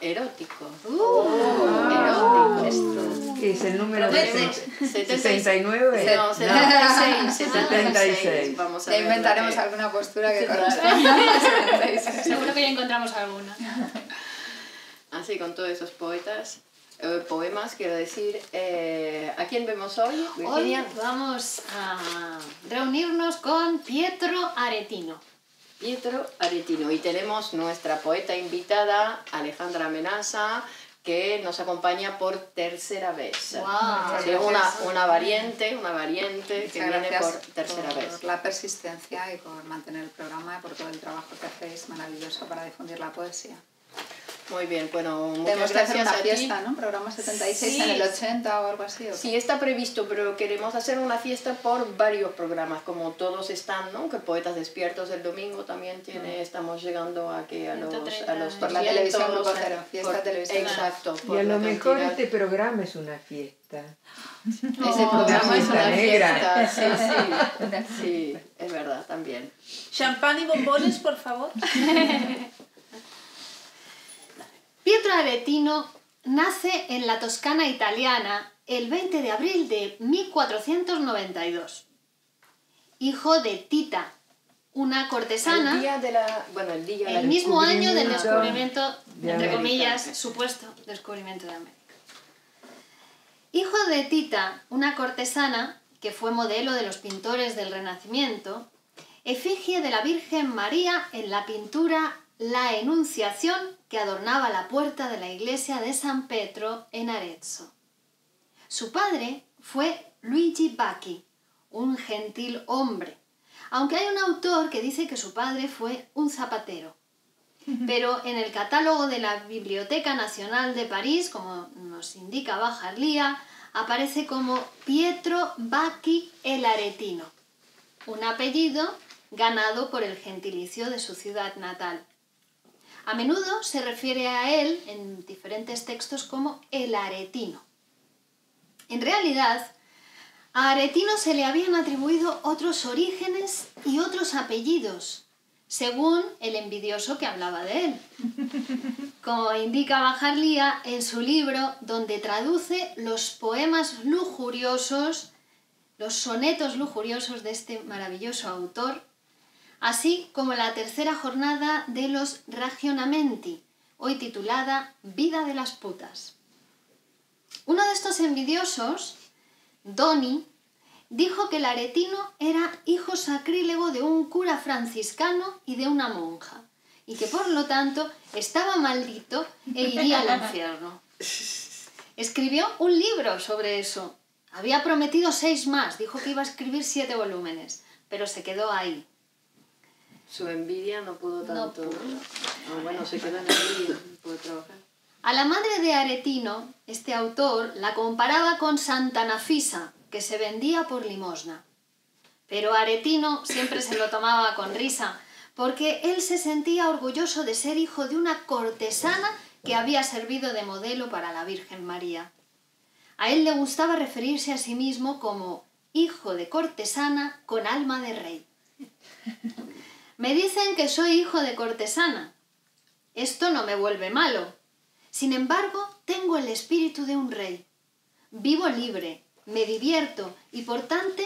Erótico. Erótico. ¿Qué es el número? 79. No, 76. Vamos a ver. Inventaremos alguna postura que corresponda. Seguro que ya encontramos alguna. Así, con todos esos poemas, quiero decir, ¿a quién vemos hoy, Virginia? Hoy vamos a reunirnos con Pietro Aretino. Pietro Aretino, y tenemos nuestra poeta invitada, Alejandra Menassa, que nos acompaña por tercera vez. Wow, sí, una variante que viene por tercera vez. La persistencia y por mantener el programa, por todo el trabajo que hacéis maravilloso para difundir la poesía. Muy bien, bueno, muchas gracias a ti. Fiesta, ¿no? Programa 76 en el 80 o algo así. ¿O sí, está previsto, pero queremos hacer una fiesta por varios programas, como todos están, ¿no? Que Poetas Despiertos el domingo también tiene, estamos llegando aquí a los... 130, a los por la televisión, los, Grupo Cero, fiesta por, televisión. Exacto. Y a lo mejor este programa es una fiesta. Ese programa es una negra. Fiesta. Sí, sí, sí, es verdad, también. Champán y bombones, por favor. Pietro Aretino nace en la Toscana italiana el 20 de abril de 1492. Hijo de Tita, una cortesana, el mismo año del descubrimiento, entre comillas, supuesto descubrimiento de América. Hijo de Tita, una cortesana que fue modelo de los pintores del Renacimiento, efigie de la Virgen María en la pintura La Enunciación, que adornaba la puerta de la iglesia de San Pedro en Arezzo. Su padre fue Luigi Bacchi, un gentil hombre, aunque hay un autor que dice que su padre fue un zapatero. Pero en el catálogo de la Biblioteca Nacional de París, como nos indica Bajarlía, aparece como Pietro Bacchi el Aretino, un apellido ganado por el gentilicio de su ciudad natal. A menudo se refiere a él en diferentes textos como el Aretino. En realidad, a Aretino se le habían atribuido otros orígenes y otros apellidos, según el envidioso que hablaba de él. Como indica Bajarlía en su libro, donde traduce los poemas lujuriosos, los sonetos lujuriosos de este maravilloso autor, así como la tercera jornada de los Ragionamenti, hoy titulada Vida de las putas. Uno de estos envidiosos, Doni, dijo que el Aretino era hijo sacrílego de un cura franciscano y de una monja, y que por lo tanto estaba maldito e iría al infierno. Escribió un libro sobre eso. Había prometido 6 más, dijo que iba a escribir 7 volúmenes, pero se quedó ahí. Su envidia no pudo tanto. No pudo. No, bueno, se queda en envidia, puede trabajar. A la madre de Aretino, este autor la comparaba con Santa Nafisa, que se vendía por limosna. Pero Aretino siempre se lo tomaba con risa, porque él se sentía orgulloso de ser hijo de una cortesana que había servido de modelo para la Virgen María. A él le gustaba referirse a sí mismo como hijo de cortesana con alma de rey. Me dicen que soy hijo de cortesana. Esto no me vuelve malo. Sin embargo, tengo el espíritu de un rey. Vivo libre, me divierto y por tanto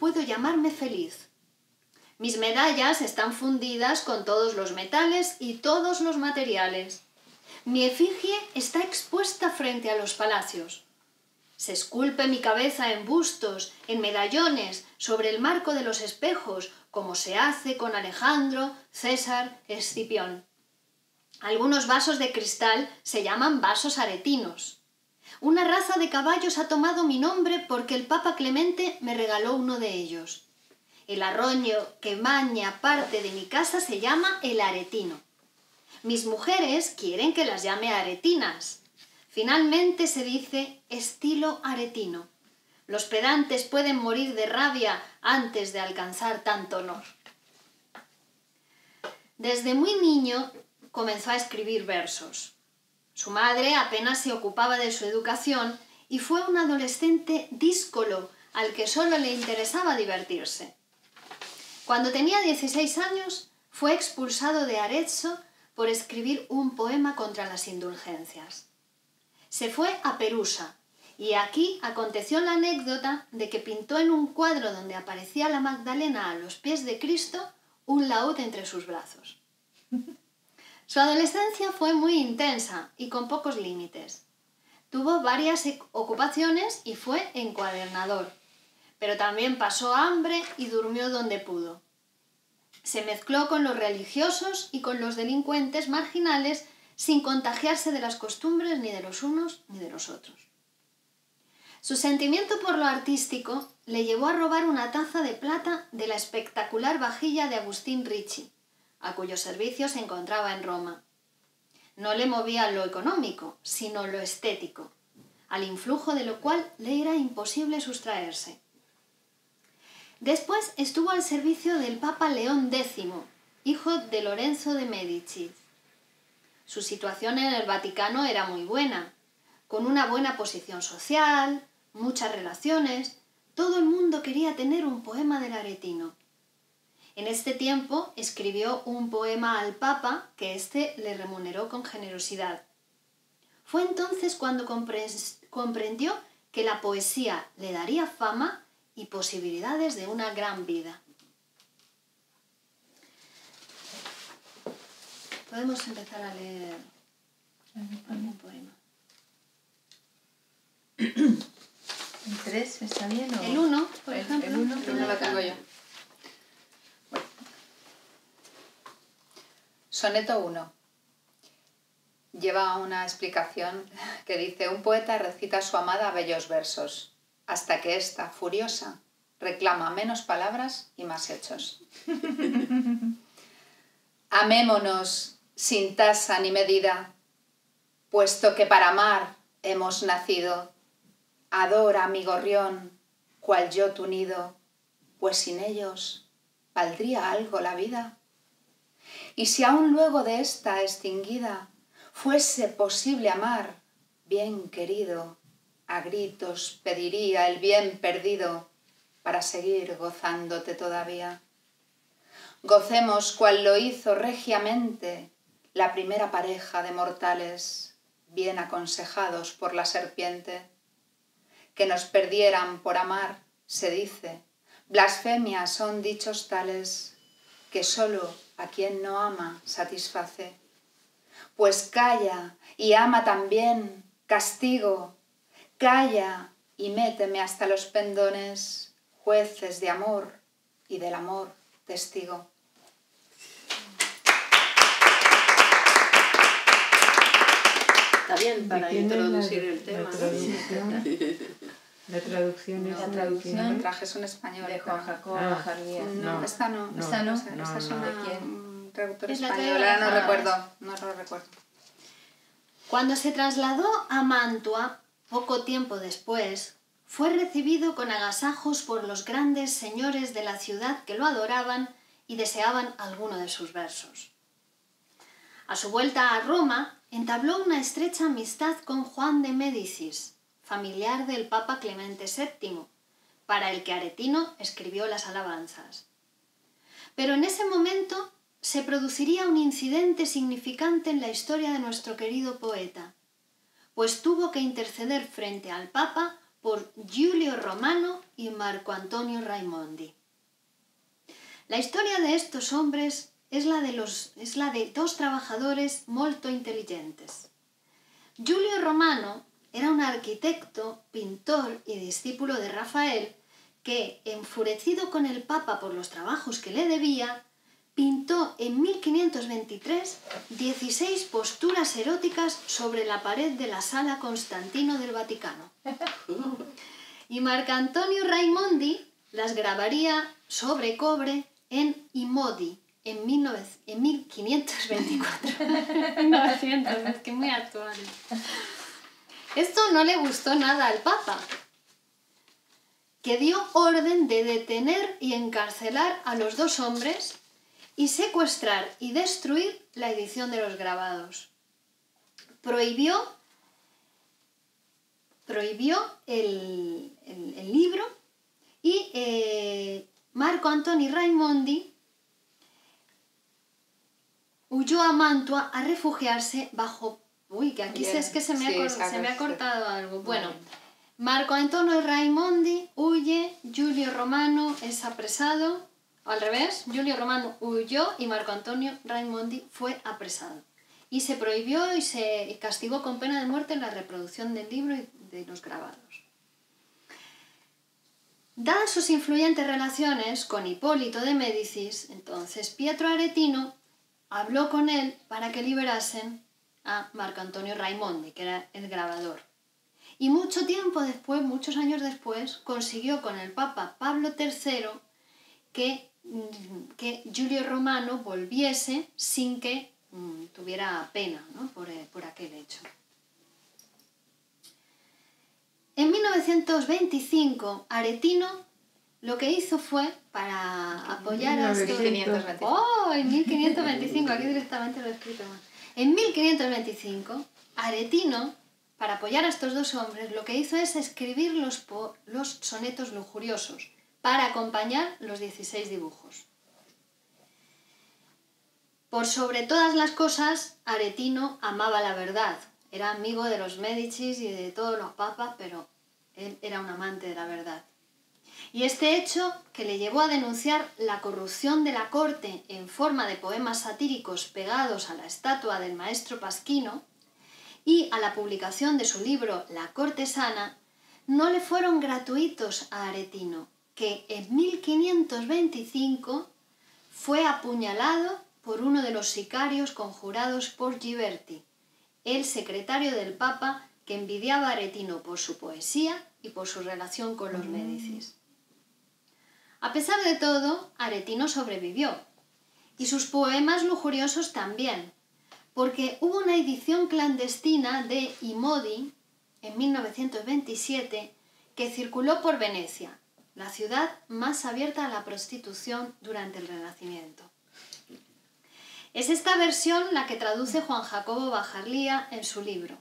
puedo llamarme feliz. Mis medallas están fundidas con todos los metales y todos los materiales. Mi efigie está expuesta frente a los palacios. Se esculpe mi cabeza en bustos, en medallones, sobre el marco de los espejos, como se hace con Alejandro, César, Escipión. Algunos vasos de cristal se llaman vasos aretinos. Una raza de caballos ha tomado mi nombre porque el Papa Clemente me regaló uno de ellos. El arroyo que baña parte de mi casa se llama el Aretino. Mis mujeres quieren que las llame aretinas. Finalmente se dice estilo aretino. Los pedantes pueden morir de rabia antes de alcanzar tanto honor. Desde muy niño comenzó a escribir versos. Su madre apenas se ocupaba de su educación y fue un adolescente díscolo al que solo le interesaba divertirse. Cuando tenía 16 años fue expulsado de Arezzo por escribir un poema contra las indulgencias. Se fue a Perusa, y aquí aconteció la anécdota de que pintó en un cuadro donde aparecía la Magdalena a los pies de Cristo un laúd entre sus brazos. Su adolescencia fue muy intensa y con pocos límites. Tuvo varias ocupaciones y fue encuadernador, pero también pasó hambre y durmió donde pudo. Se mezcló con los religiosos y con los delincuentes marginales sin contagiarse de las costumbres ni de los unos ni de los otros. Su sentimiento por lo artístico le llevó a robar una taza de plata de la espectacular vajilla de Agustín Ricci, a cuyo servicio se encontraba en Roma. No le movía lo económico, sino lo estético, al influjo de lo cual le era imposible sustraerse. Después estuvo al servicio del Papa León X, hijo de Lorenzo de Medici. Su situación en el Vaticano era muy buena, con una buena posición social, muchas relaciones. Todo el mundo quería tener un poema del Aretino. En este tiempo escribió un poema al Papa que éste le remuneró con generosidad. Fue entonces cuando comprendió que la poesía le daría fama y posibilidades de una gran vida. Podemos empezar a leer algún poema. ¿El 3 está bien? O... El 1, por ejemplo. El 1 lo tengo yo. Bueno. Soneto 1. Lleva una explicación que dice: un poeta recita a su amada bellos versos, hasta que ésta, furiosa, reclama menos palabras y más hechos. Amémonos sin tasa ni medida, puesto que para amar hemos nacido. Adora mi gorrión, cual yo tu nido, pues sin ellos valdría algo la vida. Y si aún luego de esta extinguida fuese posible amar, bien querido, a gritos pediría el bien perdido para seguir gozándote todavía. Gocemos cual lo hizo regiamente la primera pareja de mortales, bien aconsejados por la serpiente. Que nos perdieran por amar, se dice, blasfemias son dichos tales, que solo a quien no ama satisface. Pues calla y ama también, castigo, calla y méteme hasta los pendones, jueces de amor y del amor testigo. Está bien para introducir el tema. La traducción es... La traducción trajes un español. De Juan Jacobo Bajarlía. No, esta no. Esta no. Esta es una traductora española. No recuerdo. No lo recuerdo. Cuando se trasladó a Mantua, poco tiempo después, fue recibido con agasajos por los grandes señores de la ciudad que lo adoraban y deseaban alguno de sus versos. A su vuelta a Roma, entabló una estrecha amistad con Juan de Médicis, familiar del Papa Clemente VII, para el que Aretino escribió las alabanzas. Pero en ese momento se produciría un incidente significante en la historia de nuestro querido poeta, pues tuvo que interceder frente al Papa por Giulio Romano y Marco Antonio Raimondi. La historia de estos hombres es la de dos trabajadores muy inteligentes. Giulio Romano era un arquitecto, pintor y discípulo de Rafael que, enfurecido con el Papa por los trabajos que le debía, pintó en 1523 16 posturas eróticas sobre la pared de la Sala Constantino del Vaticano. Y Marco Antonio Raimondi las grabaría sobre cobre en Imodi, en 1524, 1900, es que muy actual. Esto no le gustó nada al Papa, que dio orden de detener y encarcelar a los dos hombres y secuestrar y destruir la edición de los grabados. Prohibió el libro y Marco Antonio Raimondi huyó a Mantua a refugiarse bajo... Uy, que aquí es que se me ha cortado algo. Bueno, Marco Antonio Raimondi huye, Giulio Romano es apresado. Al revés, Giulio Romano huyó y Marco Antonio Raimondi fue apresado. Y se prohibió y se castigó con pena de muerte la reproducción del libro y de los grabados. Dadas sus influyentes relaciones con Hipólito de Médicis, entonces Pietro Aretino habló con él para que liberasen a Marco Antonio Raimondi, que era el grabador. Y mucho tiempo después, muchos años después, consiguió con el Papa Pablo III que Giulio Romano volviese sin que tuviera pena, ¿no?, por aquel hecho. En 1925, Aretino lo que hizo fue, para apoyar a estos... ¡Oh! En 1525, aquí directamente lo he escrito mal. En 1525, Aretino, para apoyar a estos dos hombres, lo que hizo es escribir los sonetos lujuriosos, para acompañar los 16 dibujos. Por sobre todas las cosas, Aretino amaba la verdad. Era amigo de los Médicis y de todos los papas, pero él era un amante de la verdad. Y este hecho, que le llevó a denunciar la corrupción de la corte en forma de poemas satíricos pegados a la estatua del maestro Pasquino y a la publicación de su libro La cortesana, no le fueron gratuitos a Aretino, que en 1525 fue apuñalado por uno de los sicarios conjurados por Giberti, el secretario del Papa que envidiaba a Aretino por su poesía y por su relación con los Médicis. A pesar de todo, Aretino sobrevivió, y sus poemas lujuriosos también, porque hubo una edición clandestina de Imodi en 1927 que circuló por Venecia, la ciudad más abierta a la prostitución durante el Renacimiento. Es esta versión la que traduce Juan Jacobo Bajarlía en su libro.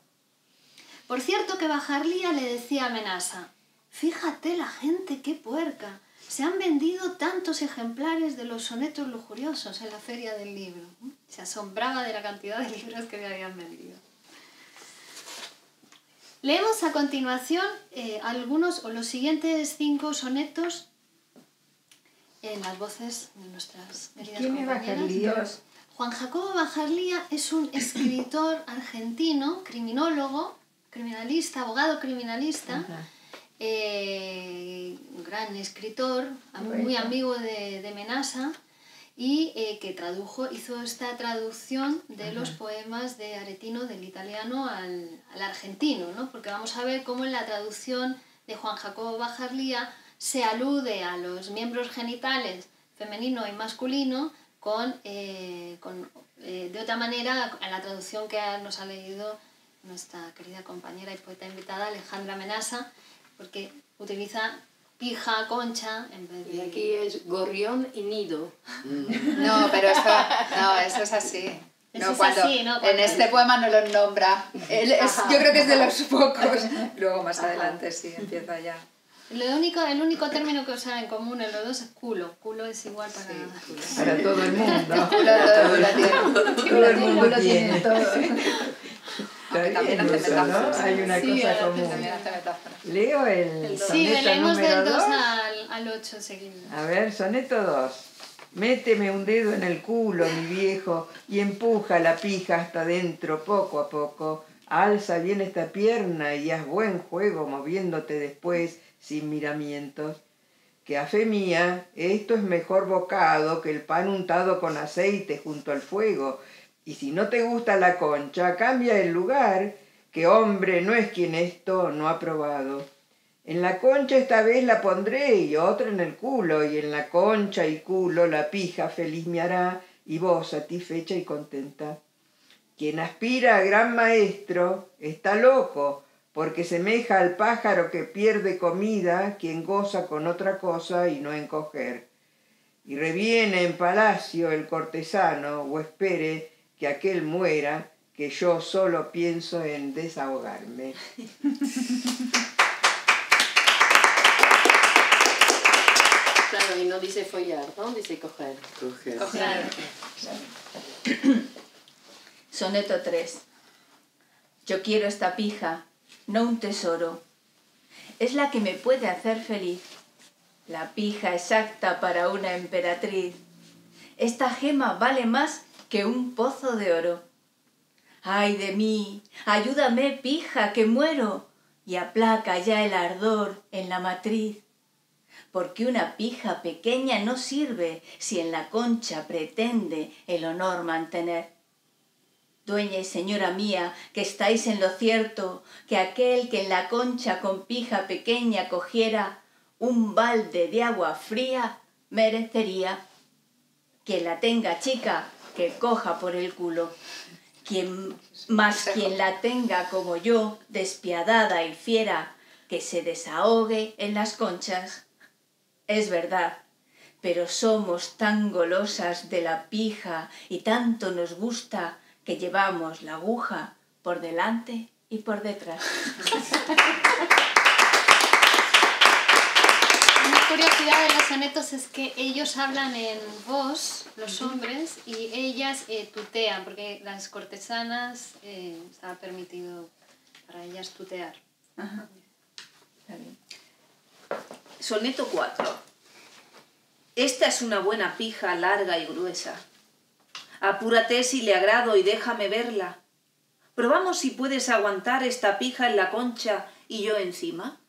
Por cierto que Bajarlía le decía a Menassa: «Fíjate la gente, qué puerca, se han vendido tantos ejemplares de los sonetos lujuriosos en la feria del libro». Se asombraba de la cantidad de libros que le habían vendido. Leemos a continuación los siguientes 5 sonetos en las voces de nuestras queridas compañeras. Juan Jacobo Bajarlía es un escritor argentino, criminólogo, criminalista, abogado criminalista, un gran escritor, muy amigo de Menassa, y que hizo esta traducción de los poemas de Aretino del italiano al argentino, ¿no? Porque vamos a ver cómo en la traducción de Juan Jacobo Bajarlía se alude a los miembros genitales femenino y masculino de otra manera a la traducción que nos ha leído nuestra querida compañera y poeta invitada Alejandra Menassa, porque utiliza pija, concha, en vez de... Y aquí es gorrión y nido. No, pero eso es así. En este poema no lo nombra. Yo creo que es de los pocos. Luego más adelante sí, empieza ya. El único término que usan en común en los dos es culo. Culo es igual para... Sí, para todo el mundo. Todo el mundo tiene todo. También hace metáforas. Hay una cosa común. Leo el soneto leemos del 2 al 8 seguido. A ver, soneto 2. Méteme un dedo en el culo, mi viejo, y empuja la pija hasta adentro poco a poco. Alza bien esta pierna y haz buen juego moviéndote después sin miramientos. Que a fe mía, esto es mejor bocado que el pan untado con aceite junto al fuego. Y si no te gusta la concha, cambia el lugar, que hombre no es quien esto no ha probado. En la concha esta vez la pondré y otra en el culo, y en la concha y culo la pija feliz me hará, y vos satisfecha y contenta. Quien aspira a gran maestro está loco, porque semeja al pájaro que pierde comida, quien goza con otra cosa y no encoger. Y reviene en palacio el cortesano, o espere que aquel muera, que yo solo pienso en desahogarme. Claro, y no dice follar, ¿no? Dice coger. Coger. Coger. Claro. Soneto 3. Yo quiero esta pija, no un tesoro. Es la que me puede hacer feliz. La pija exacta para una emperatriz. Esta gema vale más que un pozo de oro. ¡Ay de mí! ¡Ayúdame, pija, que muero! Y aplaca ya el ardor en la matriz. Porque una pija pequeña no sirve si en la concha pretende el honor mantener. Dueña y señora mía, que estáis en lo cierto, que aquel que en la concha con pija pequeña cogiera un balde de agua fría, merecería. Quien la tenga chica, que coja por el culo. Quien la tenga como yo, despiadada y fiera, que se desahogue en las conchas. Es verdad, pero somos tan golosas de la pija y tanto nos gusta que llevamos la aguja por delante y por detrás. Una curiosidad de los sonetos es que ellos hablan en voz, los hombres, y ellas tutean, porque las cortesanas está permitido para ellas tutear. Ajá. Está bien. Soneto 4. Esta es una buena pija larga y gruesa. Apúrate si le agrado y déjame verla. Probamos si puedes aguantar esta pija en la concha y yo encima.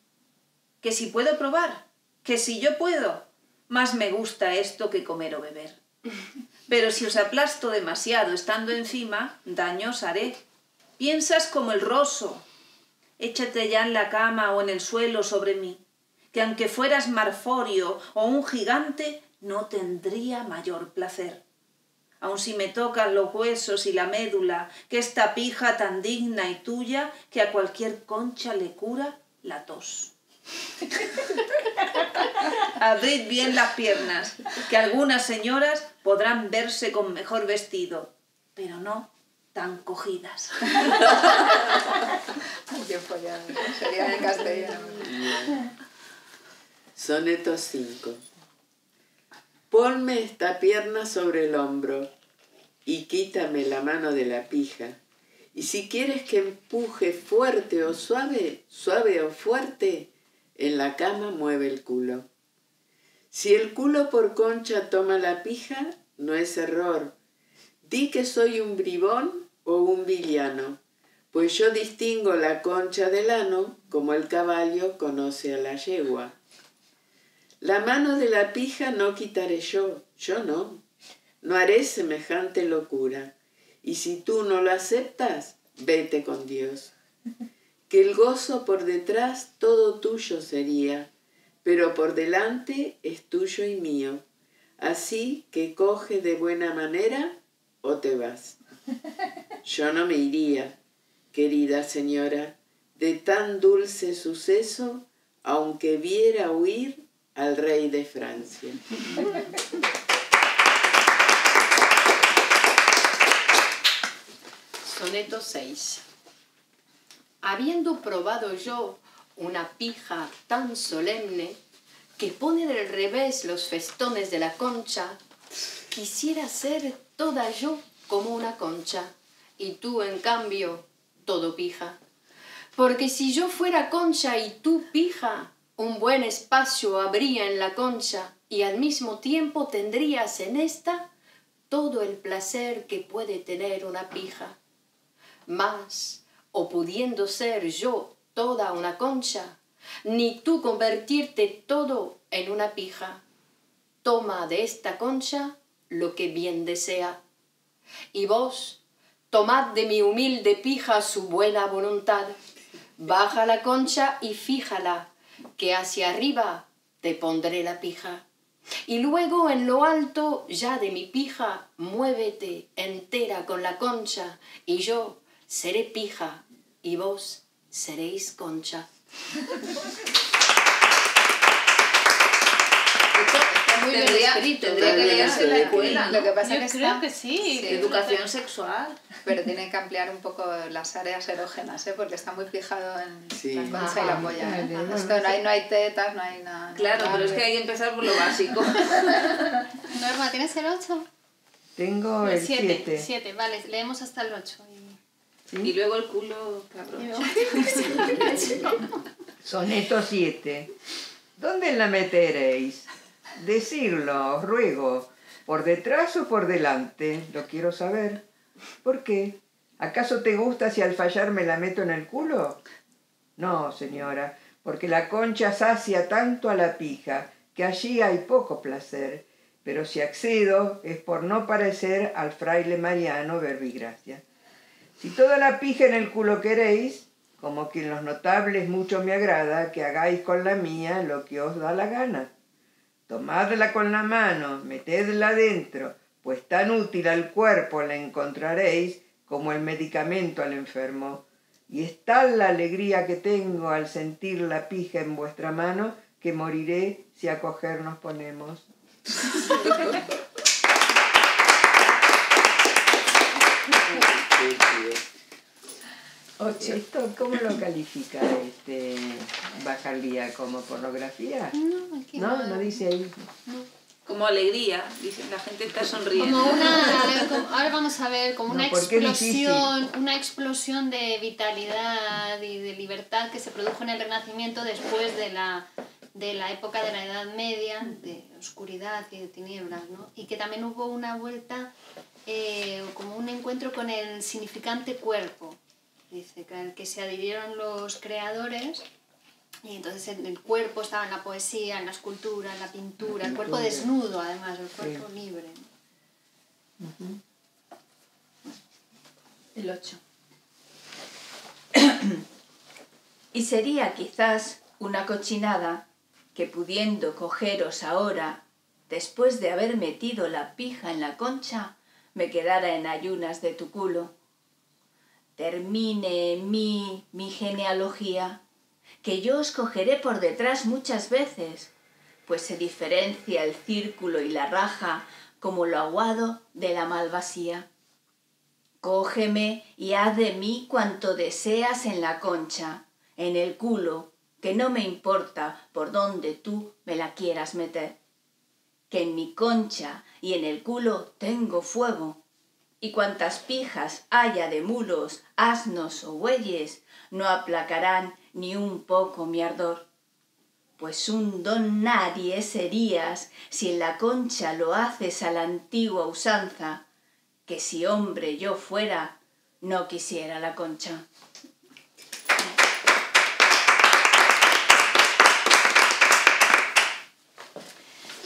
Que si puedo probar, que si yo puedo, más me gusta esto que comer o beber. Pero si os aplasto demasiado estando encima, daño os haré. Piensas como el roso. Échate ya en la cama o en el suelo sobre mí, que aunque fueras marforio o un gigante, no tendría mayor placer. Aun si me tocan los huesos y la médula, que esta pija tan digna y tuya, que a cualquier concha le cura la tos. Abrid bien las piernas, que algunas señoras podrán verse con mejor vestido, pero no tan cogidas. Qué follado, sería en castellano. Soneto 5. Ponme esta pierna sobre el hombro y quítame la mano de la pija. Y si quieres que empuje fuerte o suave, suave o fuerte, en la cama mueve el culo. Si el culo por concha toma la pija, no es error. Di que soy un bribón o un villano, pues yo distingo la concha del ano como el caballo conoce a la yegua. La mano de la pija no quitaré yo no. No haré semejante locura, y si tú no lo aceptas, vete con Dios. Que el gozo por detrás todo tuyo sería, pero por delante es tuyo y mío. Así que coge de buena manera o te vas. Yo no me iría, querida señora, de tan dulce suceso, aunque viera huir al rey de Francia. Soneto 6. Habiendo probado yo una pija tan solemne que pone del revés los festones de la concha, quisiera ser toda yo como una concha y tú, en cambio, todo pija. Porque si yo fuera concha y tú pija, un buen espacio habría en la concha y al mismo tiempo tendrías en esta todo el placer que puede tener una pija. Mas, o pudiendo ser yo toda una concha, ni tú convertirte todo en una pija, toma de esta concha lo que bien desea. Y vos, tomad de mi humilde pija su buena voluntad, baja la concha y fíjala, que hacia arriba te pondré la pija. Y luego en lo alto ya de mi pija, muévete entera con la concha, y yo seré pija, y vos seréis Concha. Tendría que leerse en la escuela, ¿no? Lo que pasa es que creo que sí. Que educación sexual. Pero tiene que ampliar un poco las áreas erógenas, ¿eh? Porque está muy fijado en la concha y la polla. Esto, no hay tetas, no hay nada. Claro, pero es que hay que empezar por lo básico. Norma, ¿tienes el 8? Tengo el 7. 7, vale, leemos hasta el 8. ¿Sí? Y luego el culo, cabrón. Soneto 7. ¿Dónde la meteréis? Decirlo, os ruego, por detrás o por delante, lo quiero saber. ¿Por qué? ¿Acaso te gusta si al fallar me la meto en el culo? No, señora, porque la concha sacia tanto a la pija, que allí hay poco placer, pero si accedo es por no parecer al fraile Mariano Verbigracia. Si toda la pija en el culo queréis, como que en los notables mucho me agrada, que hagáis con la mía lo que os da la gana. Tomadla con la mano, metedla dentro, pues tan útil al cuerpo la encontraréis como el medicamento al enfermo. Y es tal la alegría que tengo al sentir la pija en vuestra mano, que moriré si a coger nos ponemos. Ocho. ¿Esto cómo lo califica Bajarlía? ¿Como pornografía? No, aquí no dice ahí. No. Como alegría, dicen, la gente está sonriendo. Como una, ahora vamos a ver, como una explosión de vitalidad y de libertad que se produjo en el Renacimiento después de la época de la Edad Media, de oscuridad y de tinieblas, ¿no? Y que también hubo una vuelta, como un encuentro con el significante cuerpo, dice, al que se adhirieron los creadores. Y entonces en el cuerpo estaba en la poesía, en la escultura, en la pintura, el cuerpo desnudo además, el cuerpo libre. El 8. Y sería quizás una cochinada que pudiendo cogeros ahora, después de haber metido la pija en la concha, me quedara en ayunas de tu culo. Termine mi genealogía, que yo os cogeré por detrás muchas veces, pues se diferencia el círculo y la raja como lo aguado de la malvasía. Cógeme y haz de mí cuanto deseas en la concha, en el culo, que no me importa por donde tú me la quieras meter. Que en mi concha y en el culo tengo fuego, y cuantas pijas haya de mulos, asnos o bueyes, no aplacarán ni un poco mi ardor, pues un don nadie serías si en la concha lo haces a la antigua usanza, que si hombre yo fuera, no quisiera la concha.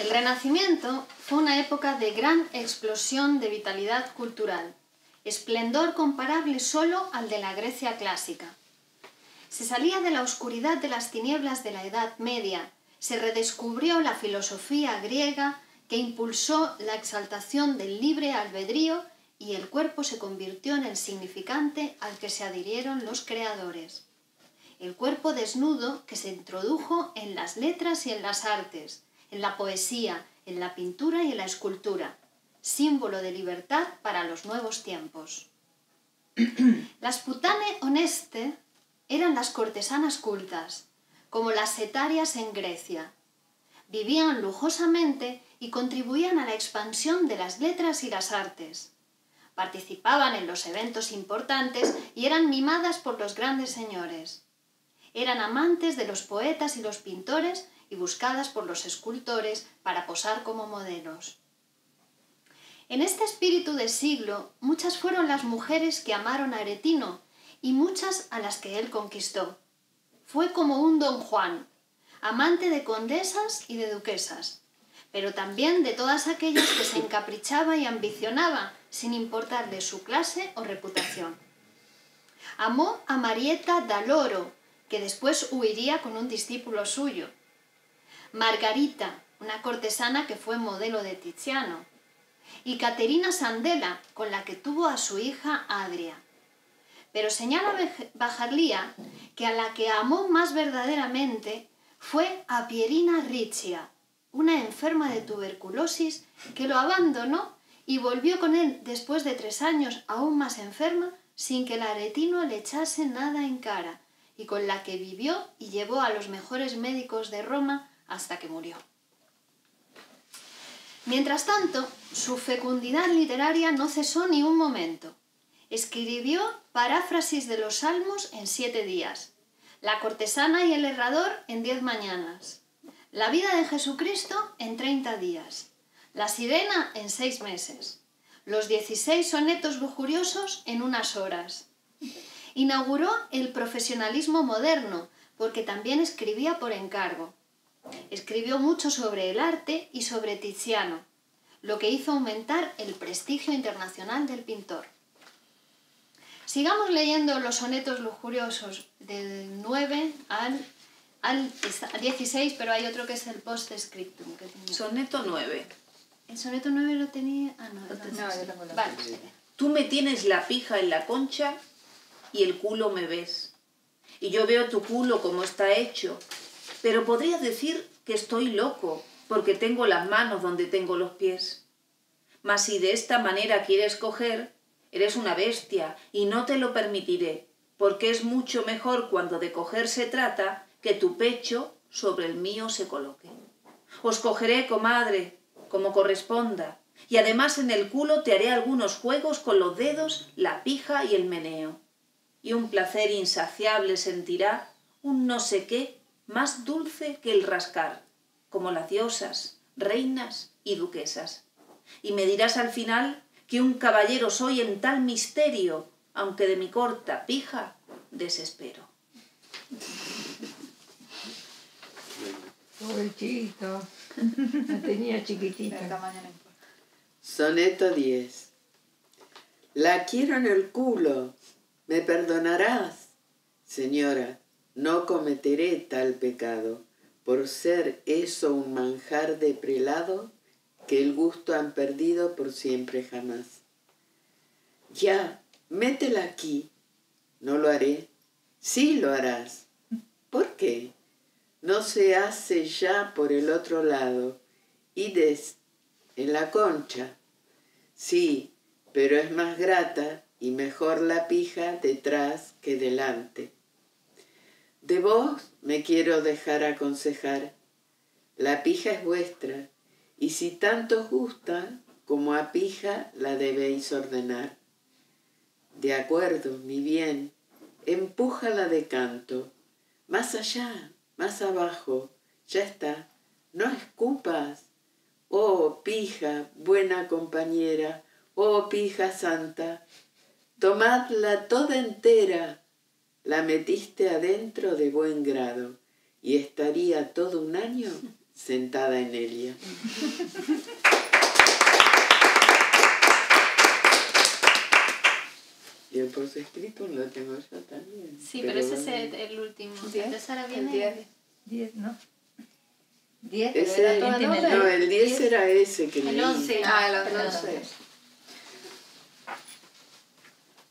El Renacimiento fue una época de gran explosión de vitalidad cultural, esplendor comparable solo al de la Grecia clásica. Se salía de la oscuridad de las tinieblas de la Edad Media, se redescubrió la filosofía griega que impulsó la exaltación del libre albedrío y el cuerpo se convirtió en el significante al que se adhirieron los creadores. El cuerpo desnudo que se introdujo en las letras y en las artes, en la poesía, en la pintura y en la escultura, símbolo de libertad para los nuevos tiempos. Las putane oneste eran las cortesanas cultas, como las etarias en Grecia. Vivían lujosamente y contribuían a la expansión de las letras y las artes. Participaban en los eventos importantes y eran mimadas por los grandes señores. Eran amantes de los poetas y los pintores y buscadas por los escultores para posar como modelos. En este espíritu de siglo, muchas fueron las mujeres que amaron a Aretino, y muchas a las que él conquistó. Fue como un don Juan, amante de condesas y de duquesas, pero también de todas aquellas que se encaprichaba y ambicionaba, sin importarle su clase o reputación. Amó a Marietta da Loro, que después huiría con un discípulo suyo. Margarita, una cortesana que fue modelo de Tiziano. Y Caterina Sandela, con la que tuvo a su hija Adria. Pero señala Bajarlía que a la que amó más verdaderamente fue a Pierina Riccia, una enferma de tuberculosis que lo abandonó y volvió con él después de 3 años aún más enferma, sin que el Aretino le echase nada en cara, y con la que vivió y llevó a los mejores médicos de Roma hasta que murió. Mientras tanto, su fecundidad literaria no cesó ni un momento. Escribió paráfrasis de los Salmos en 7 días, La cortesana y el herrador en 10 mañanas, La vida de Jesucristo en 30 días, La sirena en 6 meses, los 16 sonetos lujuriosos en unas horas. Inauguró el profesionalismo moderno, porque también escribía por encargo. Escribió mucho sobre el arte y sobre Tiziano, lo que hizo aumentar el prestigio internacional del pintor. Sigamos leyendo los sonetos lujuriosos del 9 al 16, pero hay otro que es el post-scriptum. Soneto 9. El soneto 9 lo tenía... Ah, no, no, vale. Tú me tienes la pija en la concha y el culo me ves. Y yo veo tu culo como está hecho. Pero podrías decir que estoy loco, porque tengo las manos donde tengo los pies. Mas si de esta manera quieres coger, eres una bestia y no te lo permitiré, porque es mucho mejor cuando de coger se trata que tu pecho sobre el mío se coloque. Os cogeré, comadre, como corresponda, y además en el culo te haré algunos juegos con los dedos, la pija y el meneo. Y un placer insaciable sentirá un no sé qué más dulce que el rascar, como las diosas, reinas y duquesas. Y me dirás al final que un caballero soy en tal misterio, aunque de mi corta pija desespero. Pobrecito, la tenía chiquitita. Soneto 10. La quiero en el culo, me perdonarás, señora. No cometeré tal pecado, por ser eso un manjar de prelado que el gusto han perdido por siempre jamás. Ya, métela aquí. No lo haré. Sí lo harás. ¿Por qué? No se hace ya por el otro lado. Ides en la concha. Sí, pero es más grata y mejor la pija detrás que delante. De vos me quiero dejar aconsejar. La pija es vuestra, y si tanto os gusta, como a pija la debéis ordenar. De acuerdo, mi bien, empújala de canto. Más allá, más abajo, ya está, no escupas. Oh, pija, buena compañera, oh, pija santa, tomadla toda entera. La metiste adentro de buen grado y estaría todo un año sentada en ella. Y el postscriptum lo tengo yo también. Sí, pero ese bueno, es el último. Entonces ahora viene el 10, ¿no? 10. No, el 10 era ese que leí. El 11. Ah, el 11.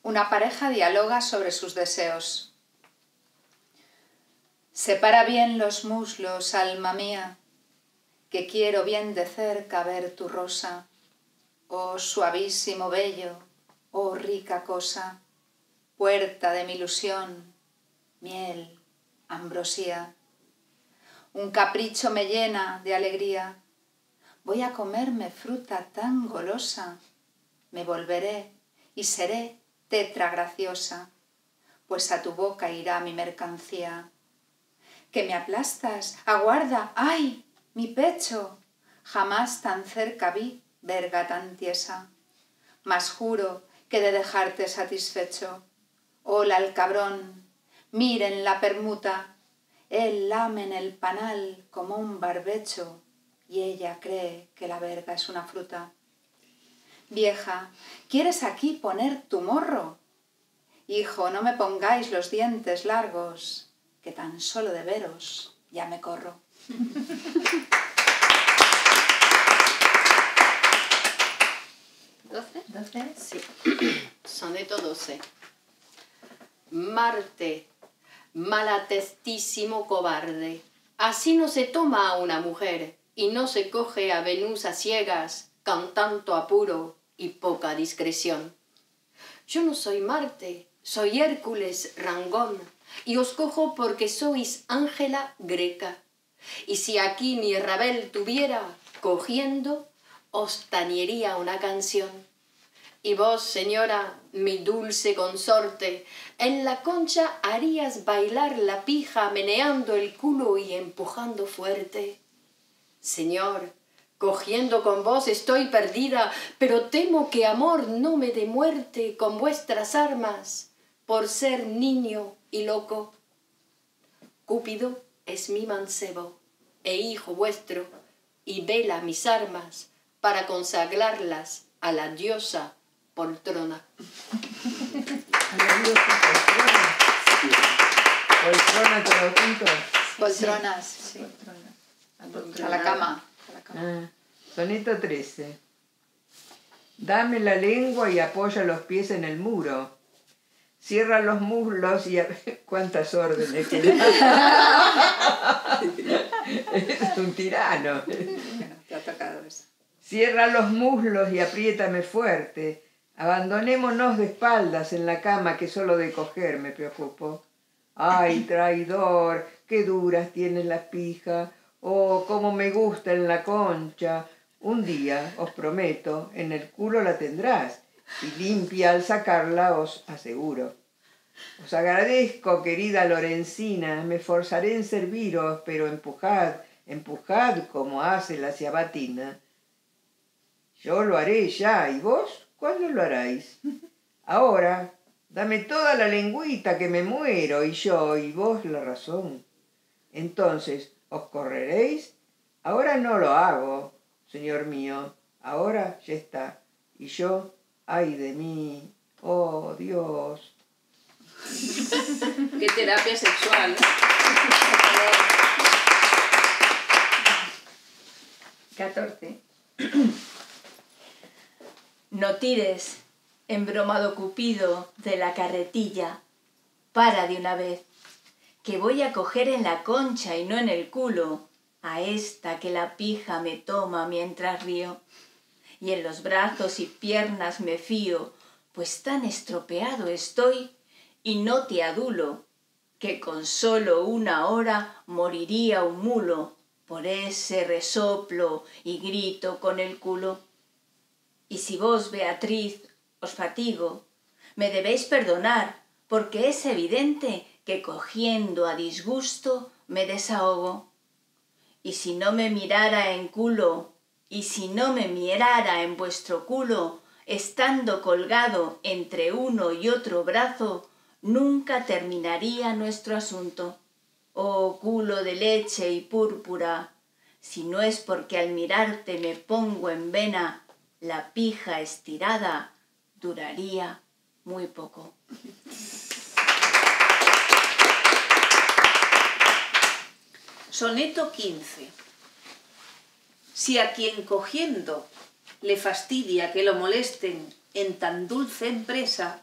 Una pareja dialoga sobre sus deseos. Separa bien los muslos, alma mía, que quiero bien de cerca ver tu rosa. Oh suavísimo bello, oh rica cosa, puerta de mi ilusión, miel, ambrosía. Un capricho me llena de alegría. Voy a comerme fruta tan golosa. Me volveré y seré tetra graciosa, pues a tu boca irá mi mercancía. Que me aplastas, aguarda, ¡ay! Mi pecho, jamás tan cerca vi verga tan tiesa. Mas juro que de dejarte satisfecho. Hola el cabrón, miren la permuta. Él lame en el panal como un barbecho y ella cree que la verga es una fruta. Vieja, ¿quieres aquí poner tu morro? Hijo, no me pongáis los dientes largos, que tan solo de veros ya me corro. ¿12? Sí. Soneto 12. Marte, malatestísimo cobarde, así no se toma a una mujer y no se coge a Venus a ciegas con tanto apuro y poca discreción. Yo no soy Marte, soy Hércules Rangón, y os cojo porque sois Ángela Greca. Y si aquí mi Rabel tuviera, cogiendo, os tañería una canción. Y vos, señora, mi dulce consorte, en la concha harías bailar la pija meneando el culo y empujando fuerte. Señor, cogiendo con vos estoy perdida, pero temo que amor no me dé muerte con vuestras armas, por ser niño y loco. Cúpido es mi mancebo e hijo vuestro, y vela mis armas para consagrarlas a la diosa poltrona. Poltrona, todo junto. Poltronas, sí. Poltrona. A la cama. Soneto 13. Dame la lengua y apoya los pies en el muro. Cierra los muslos y... ¿Cuántas órdenes? Es un tirano. Te ha tocado eso. Cierra los muslos y apriétame fuerte. Abandonémonos de espaldas en la cama, que solo de coger me preocupo. ¡Ay, traidor! ¡Qué duras tienes las pijas! ¡Oh, cómo me gusta en la concha! Un día, os prometo, en el culo la tendrás. Y limpia al sacarla, os aseguro. Os agradezco, querida Lorencina, me esforzaré en serviros, pero empujad, empujad como hace la ciabatina. Yo lo haré ya, ¿y vos? ¿Cuándo lo haráis? Ahora, dame toda la lengüita que me muero, y yo, y vos la razón. Entonces, ¿os correréis? Ahora no lo hago, señor mío, ahora ya está, y yo... ¡Ay de mí! ¡Oh, Dios! ¡Qué terapia sexual! ¿Eh? 14. No tires, embromado Cupido, de la carretilla. Para de una vez, que voy a coger en la concha y no en el culo a esta que la pija me toma mientras río. Y en los brazos y piernas me fío, pues tan estropeado estoy, y no te adulo, que con solo una hora moriría un mulo, por ese resoplo y grito con el culo. Y si vos, Beatriz, os fatigo, me debéis perdonar, porque es evidente que cogiendo a disgusto me desahogo. Y si no me mirara en culo, y si no me mirara en vuestro culo, estando colgado entre uno y otro brazo, nunca terminaría nuestro asunto. Oh culo de leche y púrpura, si no es porque al mirarte me pongo en vena, la pija estirada duraría muy poco. 15. Si a quien cogiendo le fastidia que lo molesten en tan dulce empresa,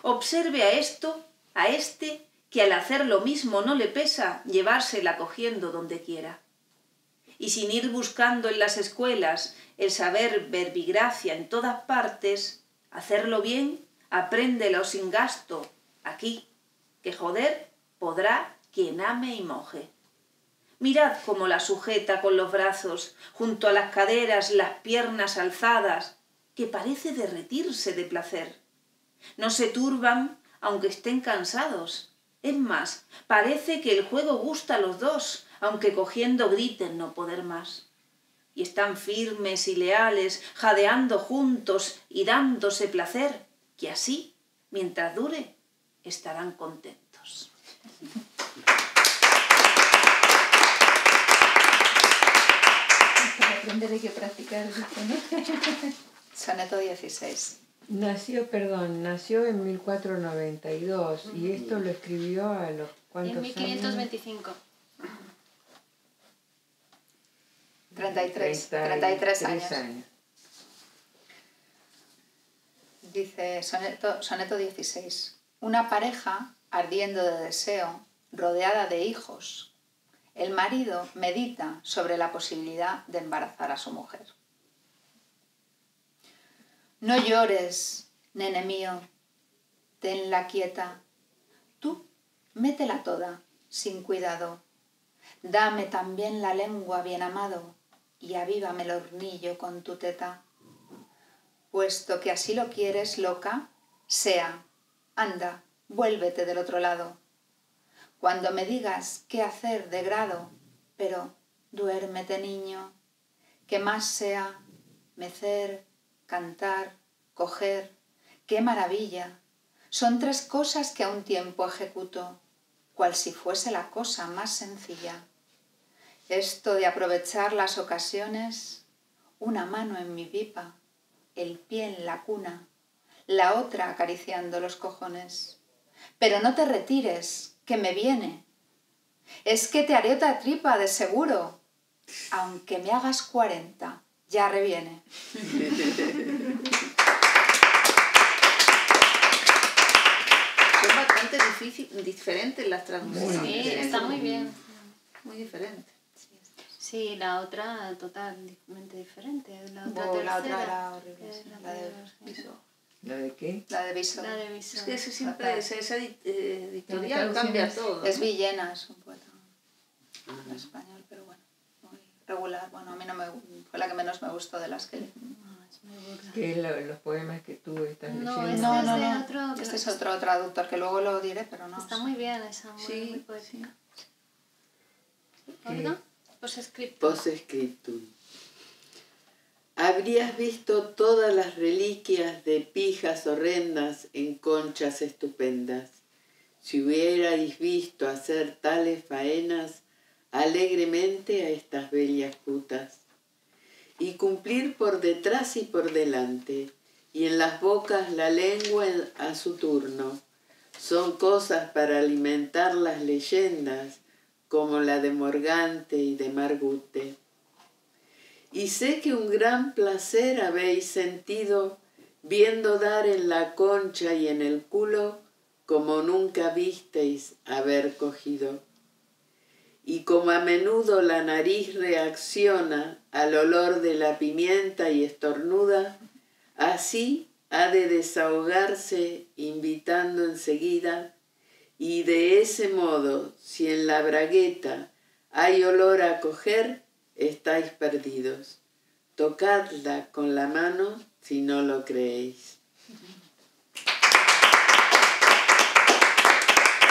observe a este, que al hacer lo mismo no le pesa llevársela cogiendo donde quiera. Y sin ir buscando en las escuelas el saber verbigracia en todas partes, hacerlo bien, apréndelo sin gasto, aquí, que joder podrá quien ame y moje. Mirad cómo la sujeta con los brazos, junto a las caderas, las piernas alzadas, que parece derretirse de placer. No se turban, aunque estén cansados. Es más, parece que el juego gusta a los dos, aunque cogiendo griten no poder más. Y están firmes y leales, jadeando juntos y dándose placer, que así, mientras dure, estarán contentos. 16. Nació en 1492 y esto lo escribió a los cuantos años. En 1525. 33 años. Dice soneto 16. Una pareja, ardiendo de deseo, rodeada de hijos. El marido medita sobre la posibilidad de embarazar a su mujer. No llores, nene mío, tenla quieta. Tú, métela toda, sin cuidado. Dame también la lengua, bien amado, y avívame el hornillo con tu teta. Puesto que así lo quieres, loca, sea, anda, vuélvete del otro lado. Cuando me digas qué hacer de grado, pero duérmete, niño, que más sea mecer, cantar, coger, qué maravilla. Son tres cosas que a un tiempo ejecuto, cual si fuese la cosa más sencilla. Esto de aprovechar las ocasiones, una mano en mi pipa, el pie en la cuna, la otra acariciando los cojones. Pero no te retires, que me viene. Es que te haré otra tripa, de seguro. Aunque me hagas 40, ya reviene. Son bastante diferentes las traducciones. Sí, está muy bien. Muy diferente. Sí, la otra totalmente diferente. La otra, la otra era horrible. La de Viso. ¿La de qué? La de Viso. Es que eso siempre, esa editorial cambia todo. Es Villena, es un poeta español, pero bueno, muy regular. Bueno, a mí no me, fue la que menos me gustó de las que leí. ¿Qué es los poemas que tú estás leyendo? No, no, no, no. Este es otro traductor que luego lo diré, pero no. Está muy bien esa, muy poética. ¿Perdón? Postscriptum. Habrías visto todas las reliquias de pijas horrendas en conchas estupendas. Si hubierais visto hacer tales faenas alegremente a estas bellas putas, y cumplir por detrás y por delante, y en las bocas la lengua a su turno, son cosas para alimentar las leyendas, como la de Morgante y de Margute. Y sé que un gran placer habéis sentido viendo dar en la concha y en el culo como nunca visteis haber cogido. Y como a menudo la nariz reacciona al olor de la pimienta y estornuda, así ha de desahogarse invitando enseguida. Y de ese modo, si en la bragueta hay olor a coger, estáis perdidos. Tocadla con la mano si no lo creéis.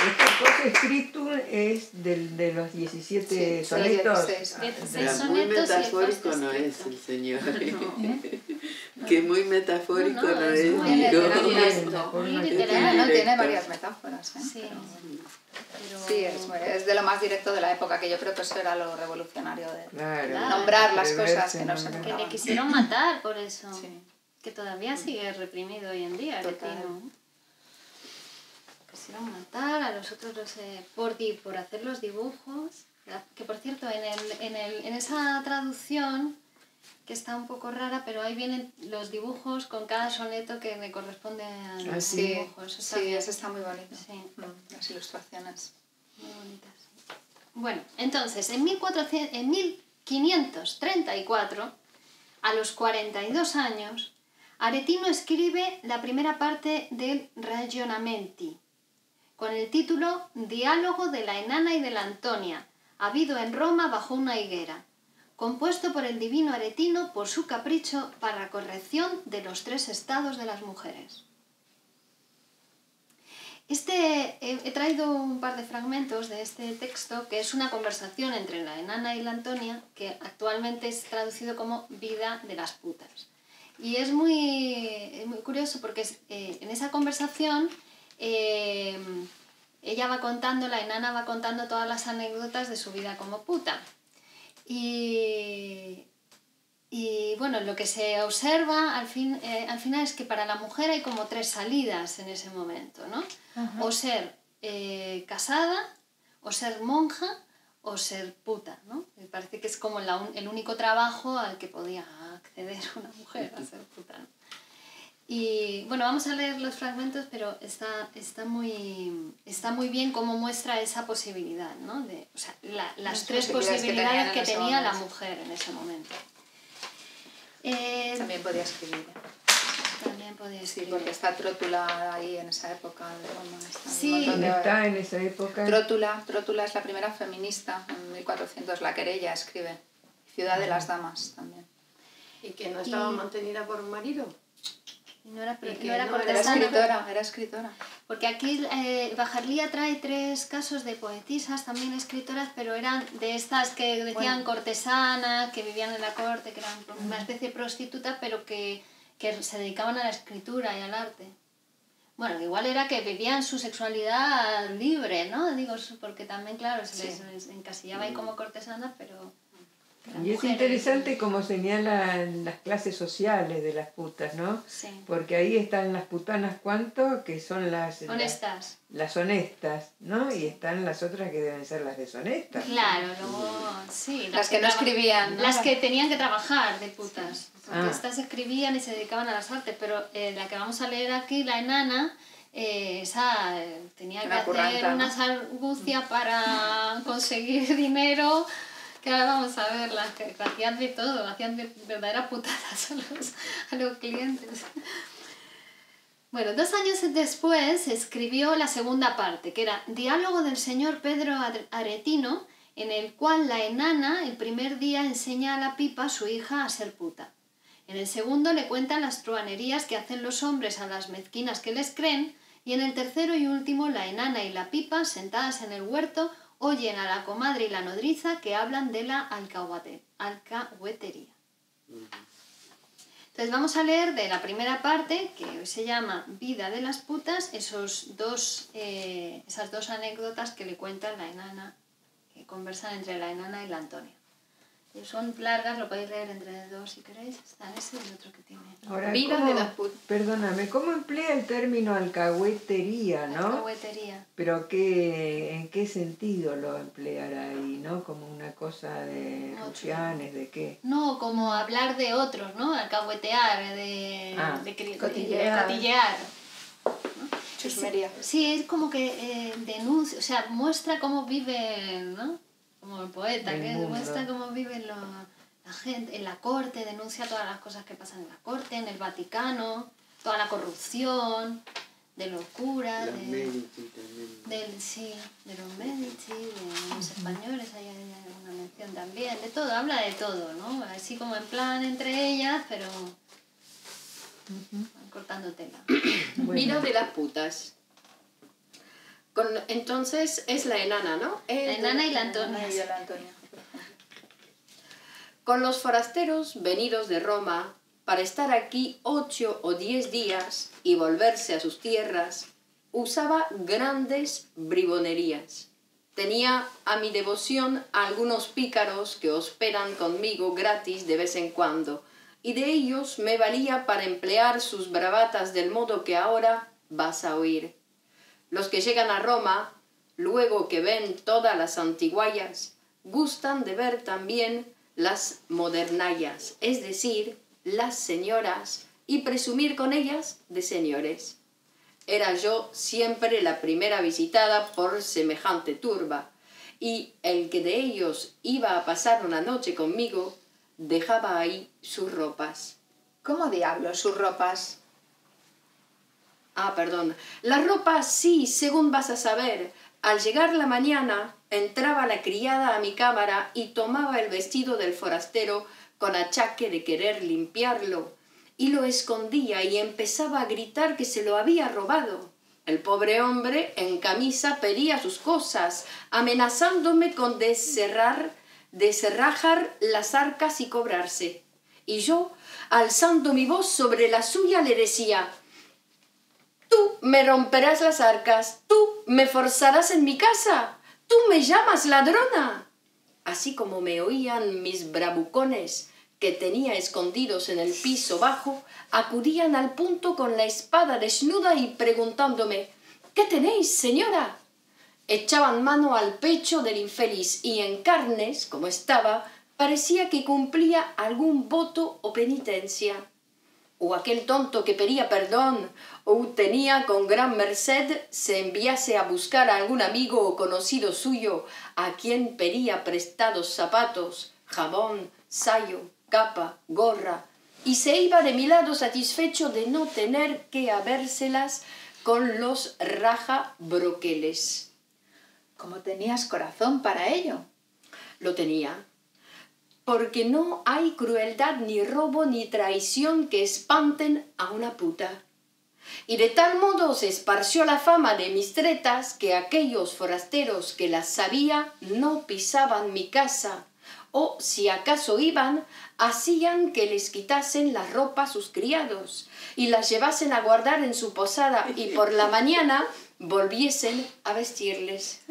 Este postscriptum es de los 17 sonetos. 16 sonetos. Muy metafórico no es el señor. Que muy metafórico no es. Muy literal, no tiene varias metáforas. Sí. Pero... sí, es de lo más directo de la época, que yo creo que eso era lo revolucionario de nombrar las cosas que no se nombraban. Que le quisieron matar por eso. Sí. Que todavía sigue reprimido hoy en día. Quisieron matar a los otros por hacer los dibujos. Que por cierto, en esa traducción, que está un poco rara, pero ahí vienen los dibujos con cada soneto que le corresponde a los dibujos. Eso sí, eso está muy bonito. Sí. Las ilustraciones. Muy bonitas. Bueno, entonces, en 1534, a los 42 años, Aretino escribe la primera parte del Ragionamenti, con el título Diálogo de la enana y de la Antonia, habido en Roma bajo una higuera, compuesto por el divino Aretino por su capricho para corrección de los tres estados de las mujeres. He traído un par de fragmentos de este texto, que es una conversación entre la enana y la Antonia, que actualmente es traducido como Vida de las putas. Y es muy curioso porque en esa conversación... ella va contando, la enana va contando todas las anécdotas de su vida como puta. Y bueno, lo que se observa al final es que para la mujer hay como tres salidas en ese momento, ¿no? Ajá. O ser casada, o ser monja, o ser puta, ¿no? Me parece que es como el único trabajo al que podía acceder una mujer, a ser puta, ¿no? Y bueno, vamos a leer los fragmentos, pero está muy bien cómo muestra esa posibilidad, ¿no? O sea, las tres posibilidades que tenía la mujer en ese momento. También podía escribir. También podía escribir. Sí, porque está Trótula ahí en esa época. Sí, está en esa época. Trótula es la primera feminista, en 1400, la querella, escribe. Ciudad de las Damas también. ¿Y que no estaba mantenida por un marido? No era escritora. Porque aquí Bajarlía trae tres casos de poetisas, también escritoras, pero eran de estas que decían cortesanas, que vivían en la corte, que eran una especie de prostituta, pero que se dedicaban a la escritura y al arte. Bueno, igual era que vivían su sexualidad libre, ¿no? Digo, porque también, claro, se les encasillaba ahí como cortesanas, pero... Y es interesante como señalan las clases sociales de las putas, ¿no? Sí. Porque ahí están las putanas, ¿cuánto? Que son las... honestas. Las honestas, ¿no? Sí. Y están las otras que deben ser las deshonestas. Claro, luego... Sí, las que no escribían, ¿no? Las que tenían que trabajar de putas. Porque estas escribían y se dedicaban a las artes. Pero la que vamos a leer aquí, la enana... esa tenía que hacer unas argucias para conseguir dinero... Que ahora vamos a ver, las que hacían de todo, hacían de verdaderas putadas a los clientes. Bueno, 2 años después escribió la segunda parte, que era Diálogo del señor Pedro Aretino, en el cual la enana el primer día enseña a la pipa, su hija, a ser puta. En el segundo le cuentan las truanerías que hacen los hombres a las mezquinas que les creen, y en el tercero y último la enana y la pipa, sentadas en el huerto, oyen a la comadre y la nodriza que hablan de la alcahuetería. Entonces vamos a leer de la primera parte, que hoy se llama Vida de las putas, esas dos anécdotas que le cuentan la enana, que conversan entre la enana y la Antonia. Son largas, lo podéis leer entre dos si queréis. Está ese y el otro que tiene. Ahora, perdóname, ¿cómo emplea el término alcahuetería, no? Alcahuetería. ¿Pero en qué sentido lo empleará ahí, no? ¿Como una cosa de rufianes, de qué? No, como hablar de otros, ¿no? Alcahuetear, de cotillear. Chusmería. Sí, es como que denuncia, o sea, muestra cómo vive, ¿no? Como el poeta, que muestra cómo vive la gente, en la corte, denuncia todas las cosas que pasan en la corte, en el Vaticano, toda la corrupción, de los curas, de los Medici, de los españoles, hay una mención también, de todo, habla de todo, ¿no? Así como en plan entre ellas, pero cortando tela. Bueno. Vida de las putas. Entonces es la enana, ¿no? La enana y la Antonia. Con los forasteros venidos de Roma para estar aquí 8 o 10 días y volverse a sus tierras, usaba grandes bribonerías. Tenía a mi devoción a algunos pícaros que hospedan conmigo gratis de vez en cuando, y de ellos me valía para emplear sus bravatas del modo que ahora vas a oír. Los que llegan a Roma, luego que ven todas las antiguallas, gustan de ver también las modernallas, es decir, las señoras, y presumir con ellas de señores. Era yo siempre la primera visitada por semejante turba, y el que de ellos iba a pasar una noche conmigo, dejaba ahí sus ropas. ¿Cómo diablos sus ropas? Ah, perdón. La ropa, sí, según vas a saber. Al llegar la mañana, entraba la criada a mi cámara y tomaba el vestido del forastero con achaque de querer limpiarlo, y lo escondía y empezaba a gritar que se lo había robado. El pobre hombre, en camisa, pedía sus cosas, amenazándome con descerrajar las arcas y cobrarse. Y yo, alzando mi voz sobre la suya, le decía... Tú me romperás las arcas, tú me forzarás en mi casa, tú me llamas ladrona. Así como me oían mis bravucones, que tenía escondidos en el piso bajo, acudían al punto con la espada desnuda y preguntándome, ¿qué tenéis, señora? Echaban mano al pecho del infeliz y en carnes, como estaba, parecía que cumplía algún voto o penitencia. o aquel tonto que pedía perdón o tenía con gran merced se enviase a buscar a algún amigo o conocido suyo a quien pedía prestados zapatos, jabón, sayo, capa, gorra, y se iba de mi lado satisfecho de no tener que habérselas con los rajabroqueles. ¿Cómo tenías corazón para ello? Lo tenía, porque no hay crueldad, ni robo, ni traición que espanten a una puta. Y de tal modo se esparció la fama de mis tretas que aquellos forasteros que las sabía no pisaban mi casa, o si acaso iban, hacían que les quitasen la ropa a sus criados y las llevasen a guardar en su posada y por la mañana volviesen a vestirles.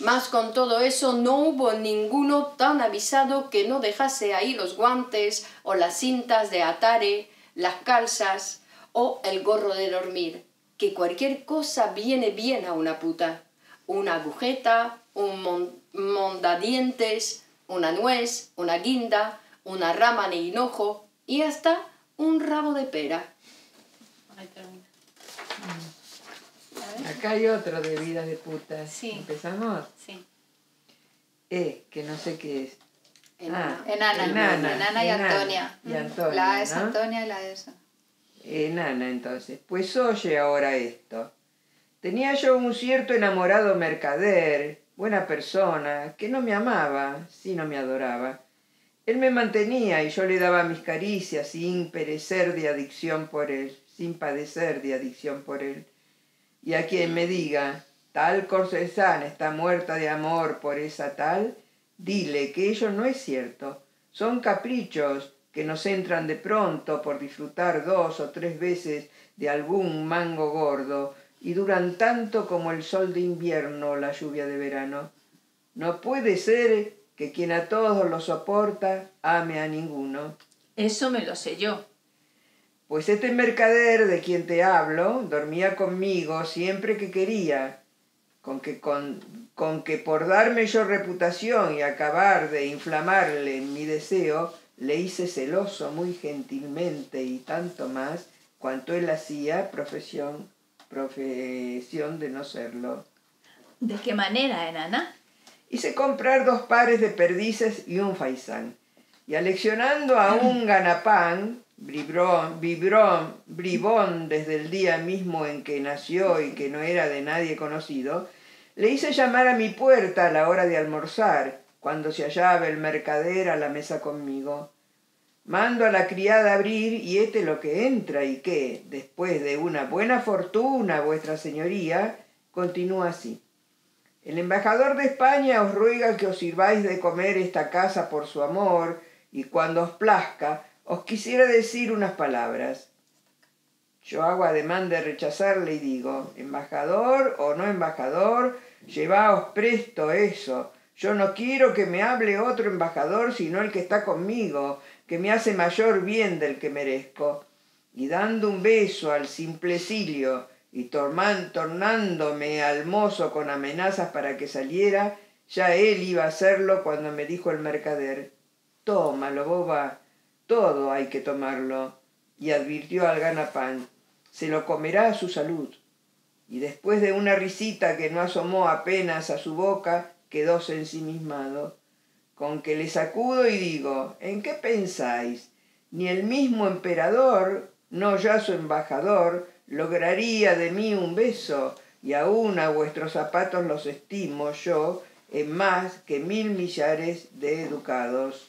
Mas con todo eso no hubo ninguno tan avisado que no dejase ahí los guantes o las cintas de atare, las calzas o el gorro de dormir, que cualquier cosa viene bien a una puta, una agujeta, un mondadientes, una nuez, una guinda, una rama de hinojo y hasta un rabo de pera. Ahí termina. Acá hay otro de vidas de putas. Sí. ¿Empezamos? Sí. Que no sé qué es. Enana y Antonia. Y Antonia, la es, ¿no? Antonia y la de esa. Enana, entonces. Pues oye ahora esto. Tenía yo un cierto enamorado mercader, buena persona, que no me amaba, sino me adoraba. Él me mantenía y yo le daba mis caricias sin perecer de adicción por él, sin padecer de adicción por él. Y a quien me diga, tal cortesana está muerta de amor por esa tal, dile que ello no es cierto. Son caprichos que nos entran de pronto por disfrutar 2 o 3 veces de algún mango gordo y duran tanto como el sol de invierno o la lluvia de verano. No puede ser que quien a todos lo soporta ame a ninguno. Eso me lo sé yo. Pues este mercader de quien te hablo dormía conmigo siempre que quería, con que por darme yo reputación y acabar de inflamarle mi deseo, le hice celoso muy gentilmente y tanto más cuanto él hacía profesión de no serlo. ¿De qué manera, enana? Hice comprar 2 pares de perdices y un faisán, y aleccionando a un ganapán, bribón desde el día mismo en que nació y que no era de nadie conocido, le hice llamar a mi puerta a la hora de almorzar, cuando se hallaba el mercader a la mesa conmigo. Mando a la criada a abrir y éste lo que entra y que, después de una buena fortuna, vuestra señoría, continúa así. El embajador de España os ruega que os sirváis de comer esta casa por su amor y cuando os plazca, os quisiera decir unas palabras. Yo hago ademán de rechazarle y digo, embajador o no embajador, llevaos presto eso. Yo no quiero que me hable otro embajador sino el que está conmigo, que me hace mayor bien del que merezco. Y dando un beso al simplecilio y tornándome al mozo con amenazas para que saliera, ya él iba a hacerlo cuando me dijo el mercader, tómalo, boba. Todo hay que tomarlo, y advirtió al ganapán, se lo comerá a su salud. Y después de una risita que no asomó apenas a su boca, quedóse ensimismado. Con que le sacudo y digo, ¿en qué pensáis? Ni el mismo emperador, no ya su embajador, lograría de mí un beso, y aún a vuestros zapatos los estimo yo en más que 1000 millares de educados.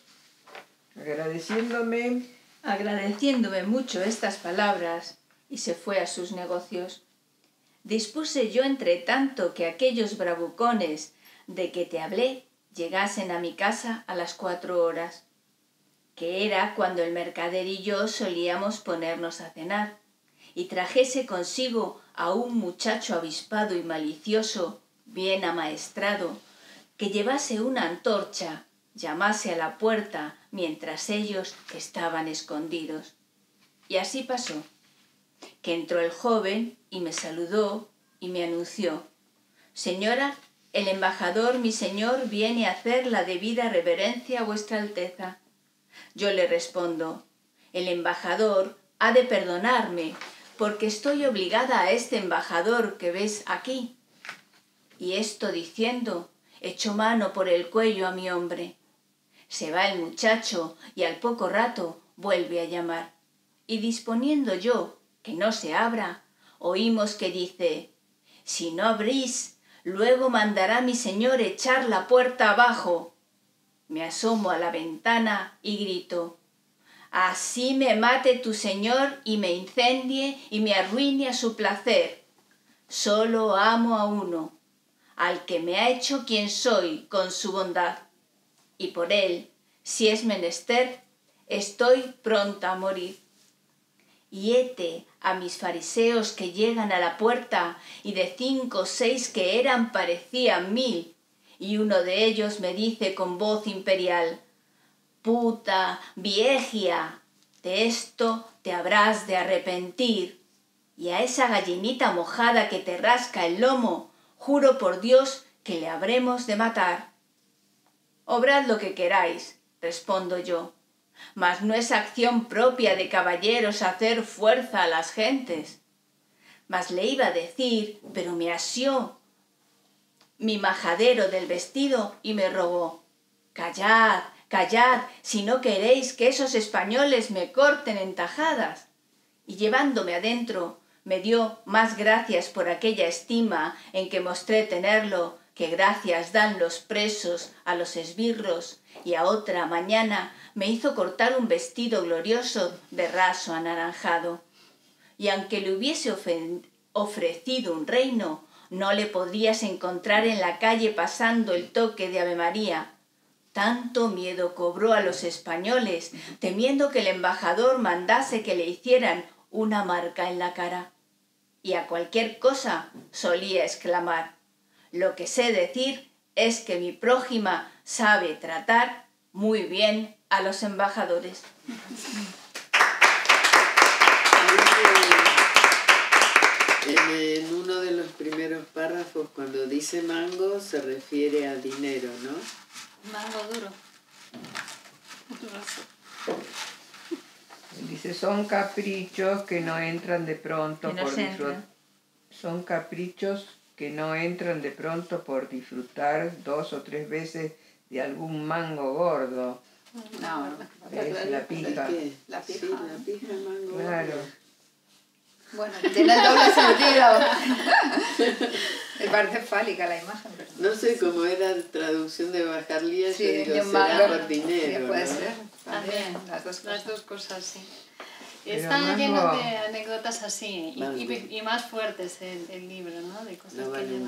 Agradeciéndome mucho estas palabras, y se fue a sus negocios. Dispuse yo entre tanto que aquellos bravucones de que te hablé llegasen a mi casa a las 4 horas, que era cuando el mercader y yo solíamos ponernos a cenar, y trajese consigo a un muchacho avispado y malicioso, bien amaestrado, que llevase una antorcha, llamase a la puerta mientras ellos estaban escondidos. Y así pasó, que entró el joven y me saludó y me anunció, «Señora, el embajador, mi señor, viene a hacer la debida reverencia a vuestra alteza». Yo le respondo, «El embajador ha de perdonarme, porque estoy obligada a este embajador que ves aquí». Y esto diciendo, echó mano por el cuello a mi hombre. Se va el muchacho y al poco rato vuelve a llamar. Y disponiendo yo que no se abra, oímos que dice: «Si no abrís, luego mandará mi señor echar la puerta abajo». Me asomo a la ventana y grito: «Así me mate tu señor y me incendie y me arruine a su placer. Solo amo a uno, al que me ha hecho quien soy con su bondad, y por él, si es menester, estoy pronta a morir». Y hete a mis fariseos que llegan a la puerta, y de 5 o 6 que eran parecían 1000, y uno de ellos me dice con voz imperial: «Puta, vieja, de esto te habrás de arrepentir». Y a esa gallinita mojada que te rasca el lomo, juro por Dios que le habremos de matar. «Obrad lo que queráis», respondo yo, «mas no es acción propia de caballeros hacer fuerza a las gentes». Mas le iba a decir, pero me asió mi majadero del vestido y me rogó: «Callad, callad, si no queréis que esos españoles me corten en tajadas». Y llevándome adentro, me dio más gracias por aquella estima en que mostré tenerlo, que gracias dan los presos a los esbirros, y a otra mañana me hizo cortar un vestido glorioso de raso anaranjado. Y aunque le hubiese ofrecido un reino, no le podrías encontrar en la calle pasando el toque de Ave María. Tanto miedo cobró a los españoles, temiendo que el embajador mandase que le hicieran una marca en la cara. Y a cualquier cosa solía exclamar: «Lo que sé decir es que mi prójima sabe tratar muy bien a los embajadores». En uno de los primeros párrafos, cuando dice mango, se refiere a dinero, ¿no? Mango duro. Dice: son caprichos que no entran de pronto por disfrutar. Son caprichos que no entran de pronto por disfrutar 2 o 3 veces de algún mango gordo. No, es la pija. La pija, sí, la pija, mango. Claro. Bueno, tiene el doble sentido. Me parece fálica la imagen. Pero... no sé cómo era la traducción de Bajarlía, sí, yo digo, será por dinero. Sí, puede ser. También, las dos cosas, sí. Están llenos de anécdotas así, y más fuertes el libro, ¿no? De cosas no que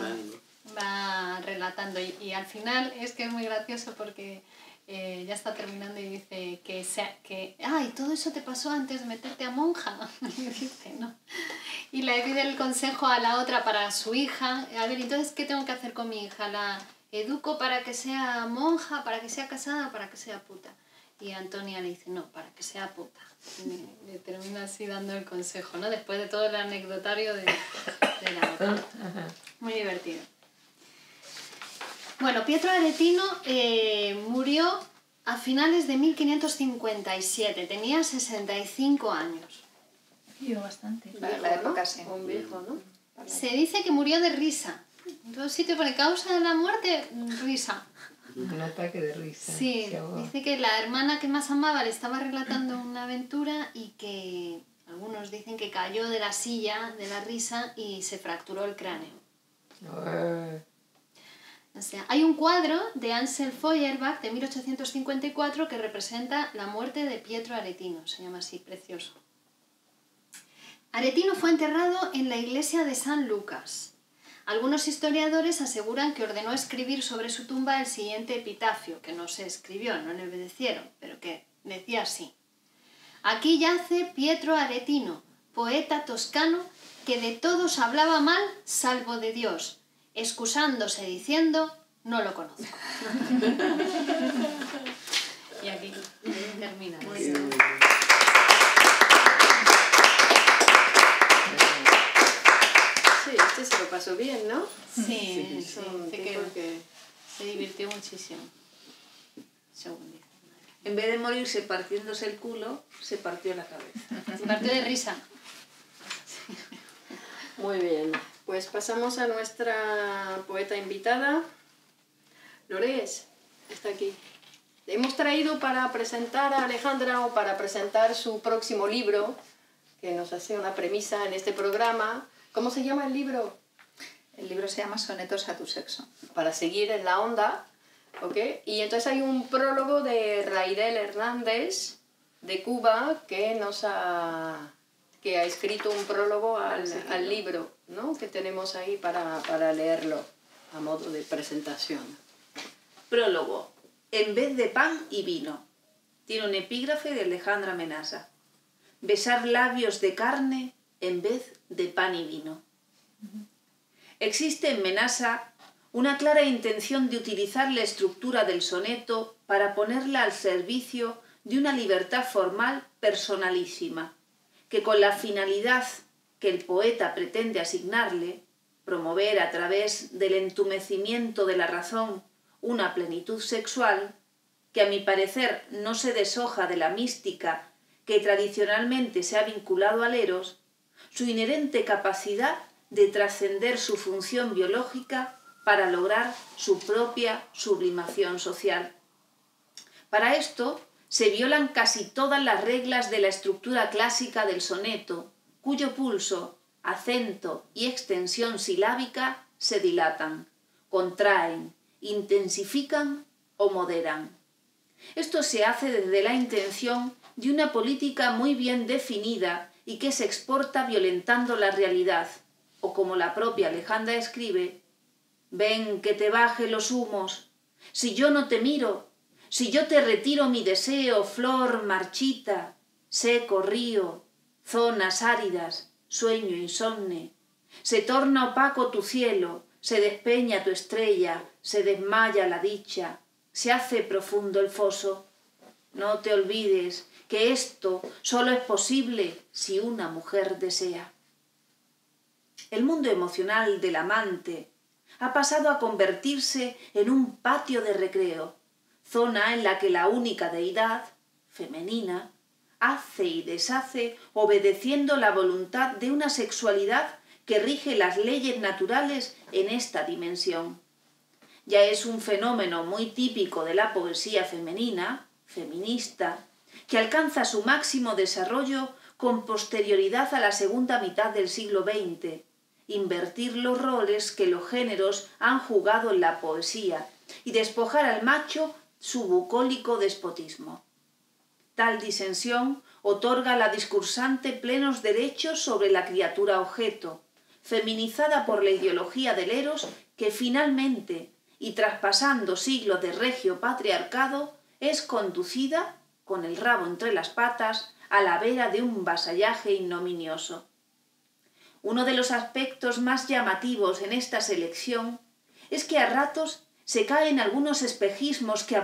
va relatando. Y al final es que es muy gracioso porque... ya está terminando y dice que ¡ay! Todo eso te pasó antes de meterte a monja. Y dice, no. Y le pide el consejo a la otra para su hija. A ver, entonces, ¿qué tengo que hacer con mi hija? ¿La educo para que sea monja, para que sea casada, para que sea puta? Y Antonia le dice, no, para que sea puta. Y le termina así dando el consejo, ¿no? Después de todo el anecdotario de la otra. Muy divertido. Bueno, Pietro Aretino murió a finales de 1557, tenía 65 años. Vivió bastante. Para la época, sí. Un viejo, ¿no? Se dice que murió de risa. En todo sitio, por causa de la muerte, risa. Un ataque de risa. Sí, dice que la hermana que más amaba le estaba relatando una aventura y que algunos dicen que cayó de la silla de la risa y se fracturó el cráneo. O sea, hay un cuadro de Ansel Feuerbach de 1854 que representa la muerte de Pietro Aretino, se llama así, precioso. Aretino fue enterrado en la iglesia de San Lucas. Algunos historiadores aseguran que ordenó escribir sobre su tumba el siguiente epitafio, que no se escribió, no le obedecieron, pero que decía así: «Aquí yace Pietro Aretino, poeta toscano que de todos hablaba mal salvo de Dios, excusándose diciendo, no lo conozco». Y aquí termina. Sí, este se lo pasó bien, ¿no? Sí, sí, se divirtió muchísimo. Según dice. En vez de morirse partiéndose el culo, se partió la cabeza. Se partió de risa. Muy bien, pues pasamos a nuestra poeta invitada. Lores, está aquí. Hemos traído para presentar a Alejandra o para presentar su próximo libro, que nos hace una premisa en este programa. ¿Cómo se llama el libro? El libro se llama Sonetos a tu sexo. Para seguir en la onda, ¿ok? Y entonces hay un prólogo de Raidel Hernández, de Cuba, que ha escrito un prólogo al libro, ¿no?, que tenemos ahí para leerlo a modo de presentación. Prólogo. En vez de pan y vino. Tiene un epígrafe de Alejandra Menassa. Besar labios de carne en vez de pan y vino. Existe en Menassa una clara intención de utilizar la estructura del soneto para ponerla al servicio de una libertad formal personalísima, que con la finalidad que el poeta pretende asignarle, promover a través del entumecimiento de la razón una plenitud sexual, que a mi parecer no se deshoja de la mística que tradicionalmente se ha vinculado al eros, su inherente capacidad de trascender su función biológica para lograr su propia sublimación social. Para esto se violan casi todas las reglas de la estructura clásica del soneto, cuyo pulso, acento y extensión silábica se dilatan, contraen, intensifican o moderan. Esto se hace desde la intención de una política muy bien definida y que se exporta violentando la realidad, o como la propia Alejandra escribe: «Ven que te baje los humos, si yo no te miro, si yo te retiro mi deseo, flor marchita, seco río, zonas áridas, sueño insomne, se torna opaco tu cielo, se despeña tu estrella, se desmaya la dicha, se hace profundo el foso. No te olvides que esto solo es posible si una mujer desea». El mundo emocional del amante ha pasado a convertirse en un patio de recreo, zona en la que la única deidad, femenina, hace y deshace obedeciendo la voluntad de una sexualidad que rige las leyes naturales en esta dimensión. Ya es un fenómeno muy típico de la poesía femenina, feminista, que alcanza su máximo desarrollo con posterioridad a la segunda mitad del siglo XX, invertir los roles que los géneros han jugado en la poesía y despojar al macho su bucólico despotismo. Tal disensión otorga a la discursante plenos derechos sobre la criatura objeto, feminizada por la ideología del eros que finalmente, y traspasando siglos de regio patriarcado, es conducida, con el rabo entre las patas, a la vera de un vasallaje ignominioso. Uno de los aspectos más llamativos en esta selección es que a ratos se caen algunos espejismos que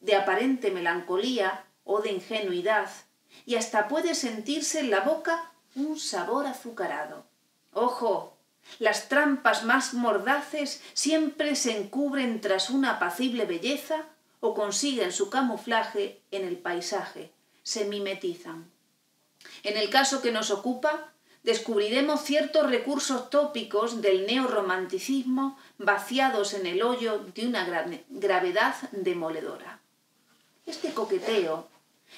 de aparente melancolía o de ingenuidad, y hasta puede sentirse en la boca un sabor azucarado. ¡Ojo! Las trampas más mordaces siempre se encubren tras una apacible belleza o consiguen su camuflaje en el paisaje, se mimetizan. En el caso que nos ocupa, descubriremos ciertos recursos tópicos del neorromanticismo vaciados en el hoyo de una gravedad demoledora. Este coqueteo,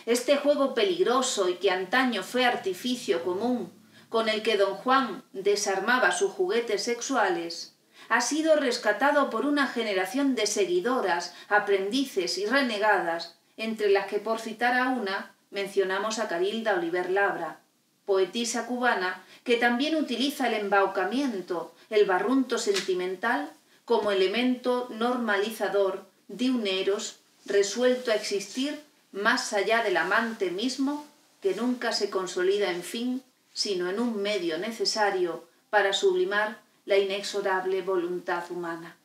este juego peligroso y que antaño fue artificio común, con el que don Juan desarmaba sus juguetes sexuales, ha sido rescatado por una generación de seguidoras, aprendices y renegadas, entre las que, por citar a una, mencionamos a Carilda Oliver Labra, poetisa cubana que también utiliza el embaucamiento, el barrunto sentimental, como elemento normalizador de un eros resuelto a existir más allá del amante mismo, que nunca se consolida en fin, sino en un medio necesario para sublimar la inexorable voluntad humana.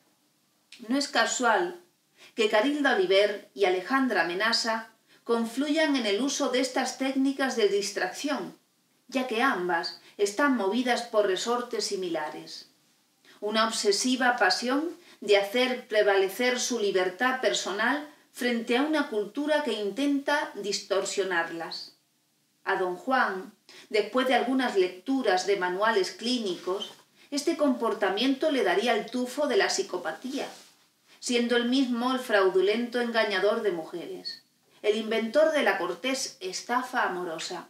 No es casual que Carilda Oliver y Alejandra Menassa confluyan en el uso de estas técnicas de distracción, ya que ambas están movidas por resortes similares. Una obsesiva pasión de hacer prevalecer su libertad personal frente a una cultura que intenta distorsionarlas. A don Juan, después de algunas lecturas de manuales clínicos, este comportamiento le daría el tufo de la psicopatía, siendo él mismo el fraudulento engañador de mujeres, el inventor de la cortés estafa amorosa.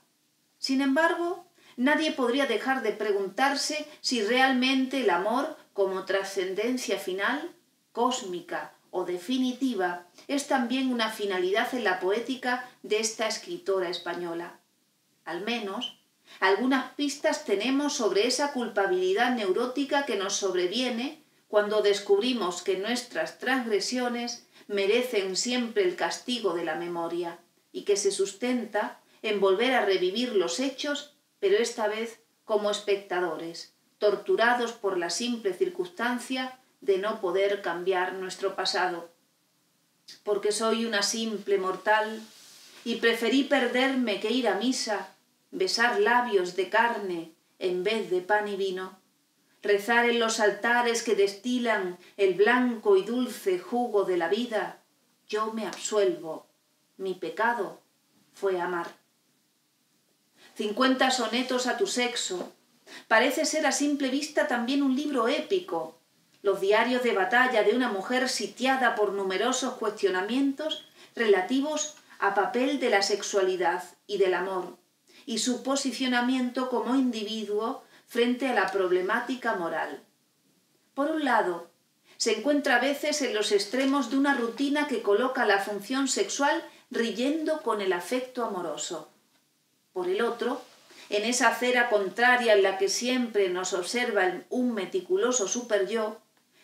Sin embargo, nadie podría dejar de preguntarse si realmente el amor, como trascendencia final, cósmica o definitiva, es también una finalidad en la poética de esta escritora española. Al menos, algunas pistas tenemos sobre esa culpabilidad neurótica que nos sobreviene cuando descubrimos que nuestras transgresiones merecen siempre el castigo de la memoria y que se sustenta en volver a revivir los hechos, pero esta vez como espectadores, torturados por la simple circunstancia de no poder cambiar nuestro pasado. Porque soy una simple mortal y preferí perderme que ir a misa, besar labios de carne en vez de pan y vino, rezar en los altares que destilan el blanco y dulce jugo de la vida. Yo me absuelvo. Mi pecado fue amar. 50 sonetos a tu sexo. Parece ser a simple vista también un libro épico. Los diarios de batalla de una mujer sitiada por numerosos cuestionamientos relativos a papel de la sexualidad y del amor, y su posicionamiento como individuo frente a la problemática moral. Por un lado, se encuentra a veces en los extremos de una rutina que coloca la función sexual riñendo con el afecto amoroso. Por el otro, en esa acera contraria en la que siempre nos observa un meticuloso superyo,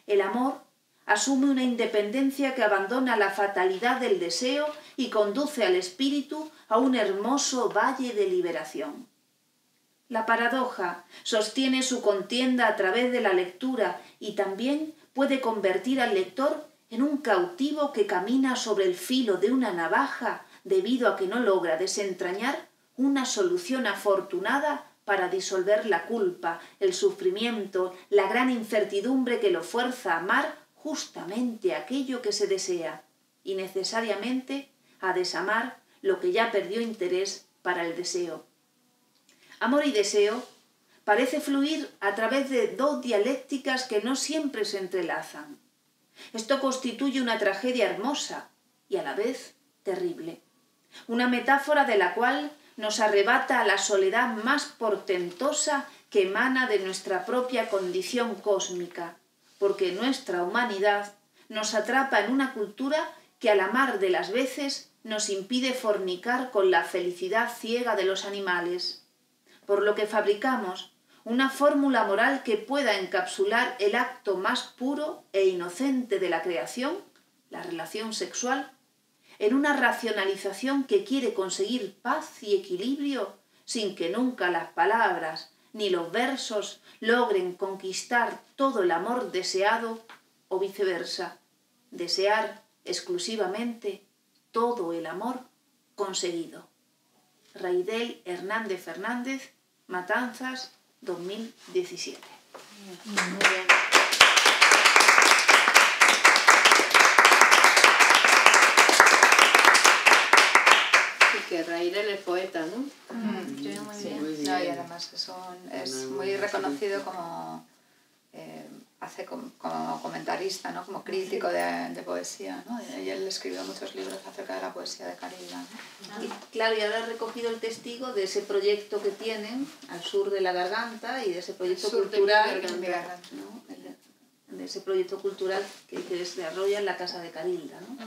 el amor asume una independencia que abandona la fatalidad del deseo y conduce al espíritu a un hermoso valle de liberación. La paradoja sostiene su contienda a través de la lectura y también puede convertir al lector en un cautivo que camina sobre el filo de una navaja debido a que no logra desentrañar una solución afortunada para disolver la culpa, el sufrimiento, la gran incertidumbre que lo fuerza a amar justamente aquello que se desea, y necesariamente a desamar lo que ya perdió interés para el deseo. Amor y deseo parece fluir a través de dos dialécticas que no siempre se entrelazan. Esto constituye una tragedia hermosa y a la vez terrible, una metáfora de la cual nos arrebata la soledad más portentosa que emana de nuestra propia condición cósmica, porque nuestra humanidad nos atrapa en una cultura que a la mar de las veces nos impide fornicar con la felicidad ciega de los animales, por lo que fabricamos una fórmula moral que pueda encapsular el acto más puro e inocente de la creación, la relación sexual, en una racionalización que quiere conseguir paz y equilibrio sin que nunca las palabras ni los versos logren conquistar todo el amor deseado o viceversa, desear exclusivamente todo el amor conseguido. Raidel Hernández Fernández, Matanzas, 2017. Muy bien. Que Raidel es poeta, ¿no? Sí, muy, sí, bien. Muy bien. No, y además que es muy reconocido como, como comentarista, ¿no? Como crítico de poesía, ¿no? Y él escribió muchos libros acerca de la poesía de Carilda, ¿no? Y, claro, y ahora ha recogido el testigo de ese proyecto que tienen al sur de la garganta y de ese proyecto cultural, ¿no? De ese proyecto cultural que desarrolla en la casa de Carilda, ¿no?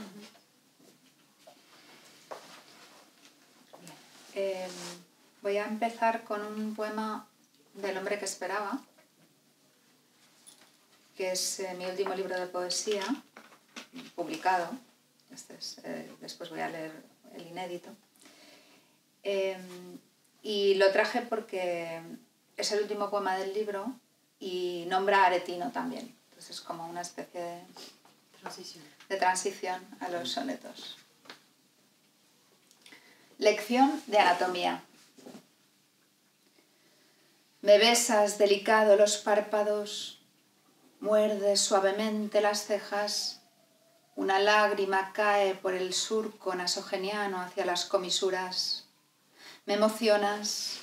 Voy a empezar con un poema del hombre que esperaba, que es mi último libro de poesía publicado. Este es, después voy a leer el inédito. Y lo traje porque es el último poema del libro y nombra a Aretino también. Entonces es como una especie de transición, a los sonetos. Lección de anatomía. Me besas delicado los párpados, muerdes suavemente las cejas, Una lágrima cae por el surco nasogeniano hacia las comisuras. Me emocionas,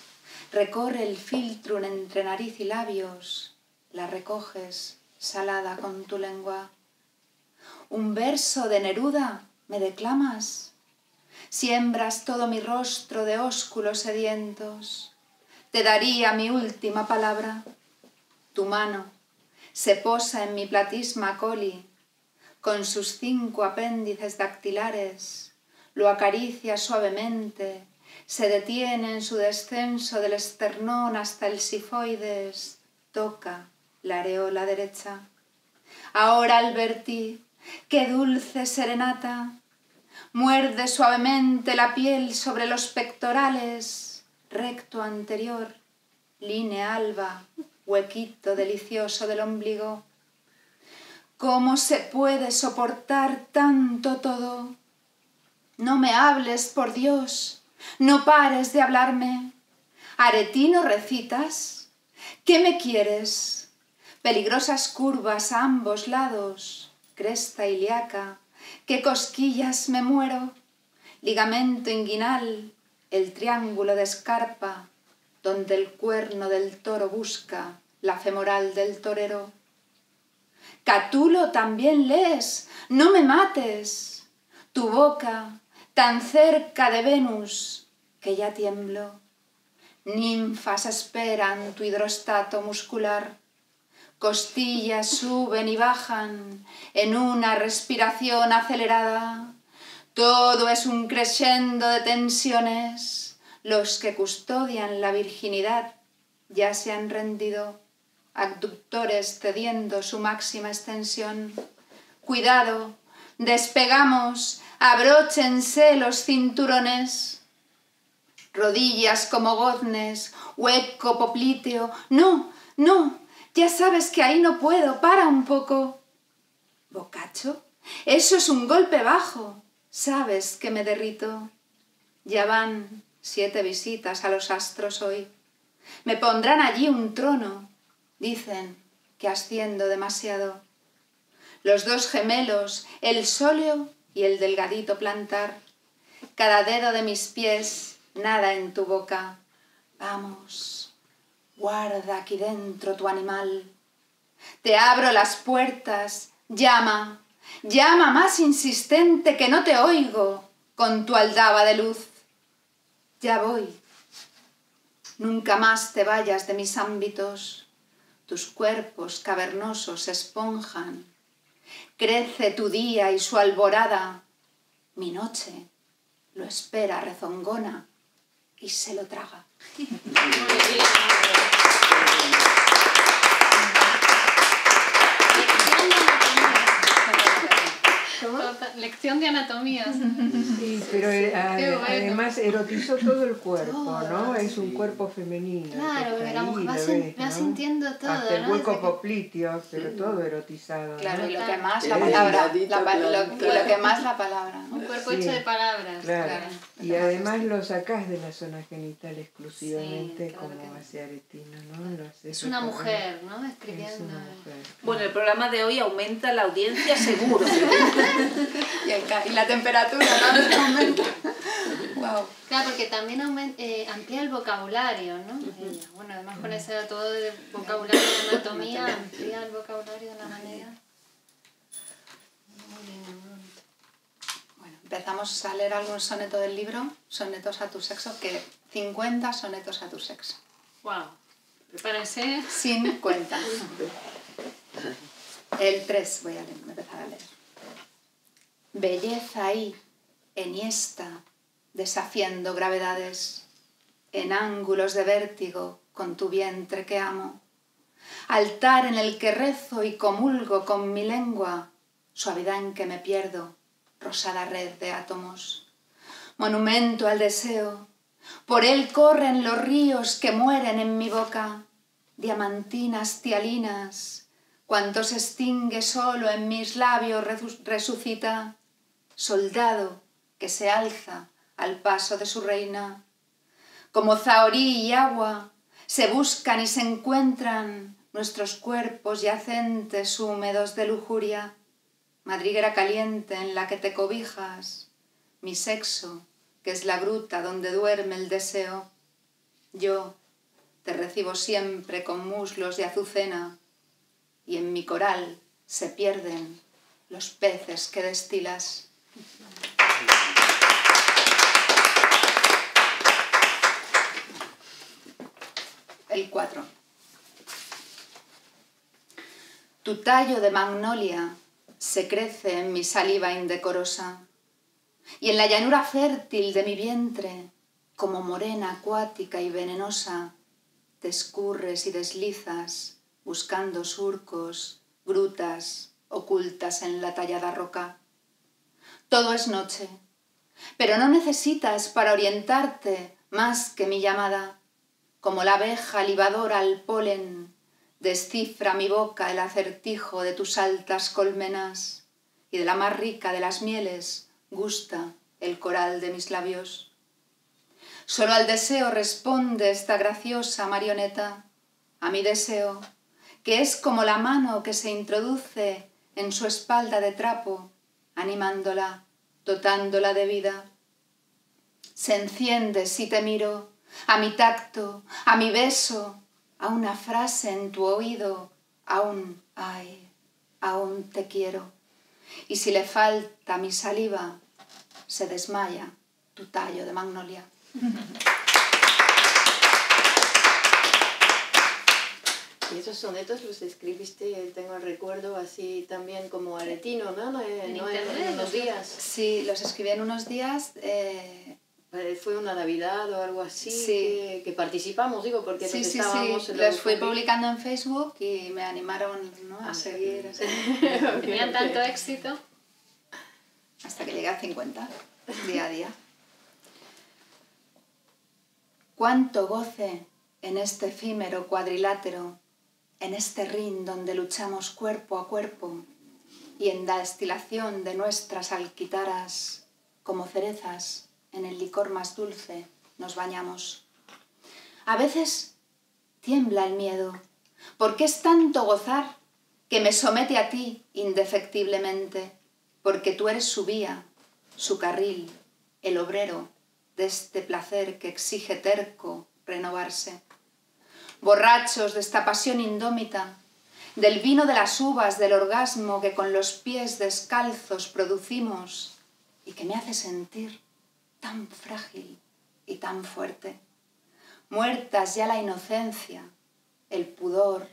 recorre el filtrum entre nariz y labios, la recoges salada con tu lengua. Un verso de Neruda me declamas, siembras todo mi rostro de ósculos sedientos. Te daría mi última palabra. Tu mano se posa en mi platisma coli, con sus 5 apéndices dactilares, lo acaricia suavemente, se detiene en su descenso del esternón hasta el sifoides, toca la areola derecha. Ahora, Alberti, qué dulce serenata, muerde suavemente la piel sobre los pectorales, recto anterior, línea alba, huequito delicioso del ombligo. ¿Cómo se puede soportar tanto todo? No me hables, por Dios, no pares de hablarme. ¿Aretino recitas? ¿Qué me quieres? Peligrosas curvas a ambos lados, cresta ilíaca, qué cosquillas me muero. Ligamento inguinal, el triángulo de escarpa, donde el cuerno del toro busca la femoral del torero. Catulo también lees, no me mates. Tu boca, tan cerca de Venus, que ya tiemblo. Ninfas esperan tu hidrostato muscular. Costillas suben y bajan en una respiración acelerada. Todo es un crescendo de tensiones. Los que custodian la virginidad ya se han rendido. Abductores cediendo su máxima extensión. Cuidado, despegamos, abróchense los cinturones. Rodillas como goznes, hueco popliteo. No, no, ya sabes que ahí no puedo, para un poco. ¿Bocacho? Eso es un golpe bajo. Sabes que me derrito. Ya van 7 visitas a los astros hoy. Me pondrán allí un trono. Dicen que asciendo demasiado. Los dos gemelos, el sóleo y el delgadito plantar. Cada dedo de mis pies, nada en tu boca. Vamos, guarda aquí dentro tu animal. Te abro las puertas, llama, llama más insistente que no te oigo con tu aldaba de luz. Ya voy. Nunca más te vayas de mis ámbitos. Tus cuerpos cavernosos se esponjan. Crece tu día y su alborada. Mi noche lo espera rezongona y se lo traga. Lección de anatomía. Sí, pero además erotizó todo el cuerpo, ¿no? Es un cuerpo femenino. Claro, la mujer va sintiendo todo, ¿no? Hasta el hueco popliteo, pero todo erotizado. Claro, y lo que más la palabra. Lo que más la palabra. Un cuerpo hecho de palabras. Claro. Y además lo sacás de la zona genital exclusivamente, como hace Aretino, ¿no? Es una mujer, ¿no? Escribiendo. Bueno, el programa de hoy aumenta la audiencia, seguro. Y la temperatura, ¿no? Aumenta. Wow. Claro, porque también aumenta, amplía el vocabulario, ¿no? Bueno, además con ese todo de vocabulario de anatomía, amplía el vocabulario de una manera. Muy bien. Bueno, empezamos a leer algún soneto del libro, Sonetos a tu sexo, que 50 sonetos a tu sexo. Wow. Prepárense. Sin cuenta. El 3 voy a empezar a leer. Belleza ahí, enhiesta, desafiando gravedades, en ángulos de vértigo con tu vientre que amo, altar en el que rezo y comulgo con mi lengua, suavidad en que me pierdo, rosada red de átomos, monumento al deseo, por él corren los ríos que mueren en mi boca, diamantinas tialinas, cuanto se extingue solo en mis labios resucita, soldado que se alza al paso de su reina. Como zahorí y agua se buscan y se encuentran nuestros cuerpos yacentes húmedos de lujuria. madriguera caliente en la que te cobijas, mi sexo, que es la gruta donde duerme el deseo, yo te recibo siempre con muslos de azucena, y en mi coral se pierden los peces que destilas. El 4. Tu tallo de magnolia se crece en mi saliva indecorosa, y en la llanura fértil de mi vientre, como morena acuática y venenosa, te escurres y deslizas, buscando surcos, grutas ocultas en la tallada roca. Todo es noche, pero no necesitas para orientarte más que mi llamada. Como la abeja libadora al polen, descifra mi boca el acertijo de tus altas colmenas, y de la más rica de las mieles gusta el coral de mis labios. Solo al deseo responde esta graciosa marioneta, a mi deseo, que es como la mano que se introduce en su espalda de trapo, animándola, dotándola de vida. Se enciende si te miro, a mi tacto, a mi beso, a una frase en tu oído, aún, ay, aún te quiero. Y si le falta mi saliva, se desmaya tu tallo de magnolia. Y esos sonetos los escribiste, tengo el recuerdo, así también como Aretino, ¿no? En unos días. Sí, los escribí en unos días. Fue una Navidad o algo así, sí. que participamos, digo, porque sí, estábamos... Sí, sí, los fui publicando en Facebook y me animaron, ¿no? A seguir. Sí. Okay, tenían tanto éxito. Hasta que llegué a 50, día a día. Cuánto goce en este efímero cuadrilátero, en este ring donde luchamos cuerpo a cuerpo y en la destilación de nuestras alquitaras como cerezas. En el licor más dulce nos bañamos. A veces tiembla el miedo, porque es tanto gozar que me somete a ti indefectiblemente, porque tú eres su vía, su carril, el obrero de este placer que exige terco renovarse. Borrachos de esta pasión indómita, del vino de las uvas, del orgasmo que con los pies descalzos producimos y que me hace sentir tan frágil y tan fuerte. Muertas ya la inocencia, el pudor,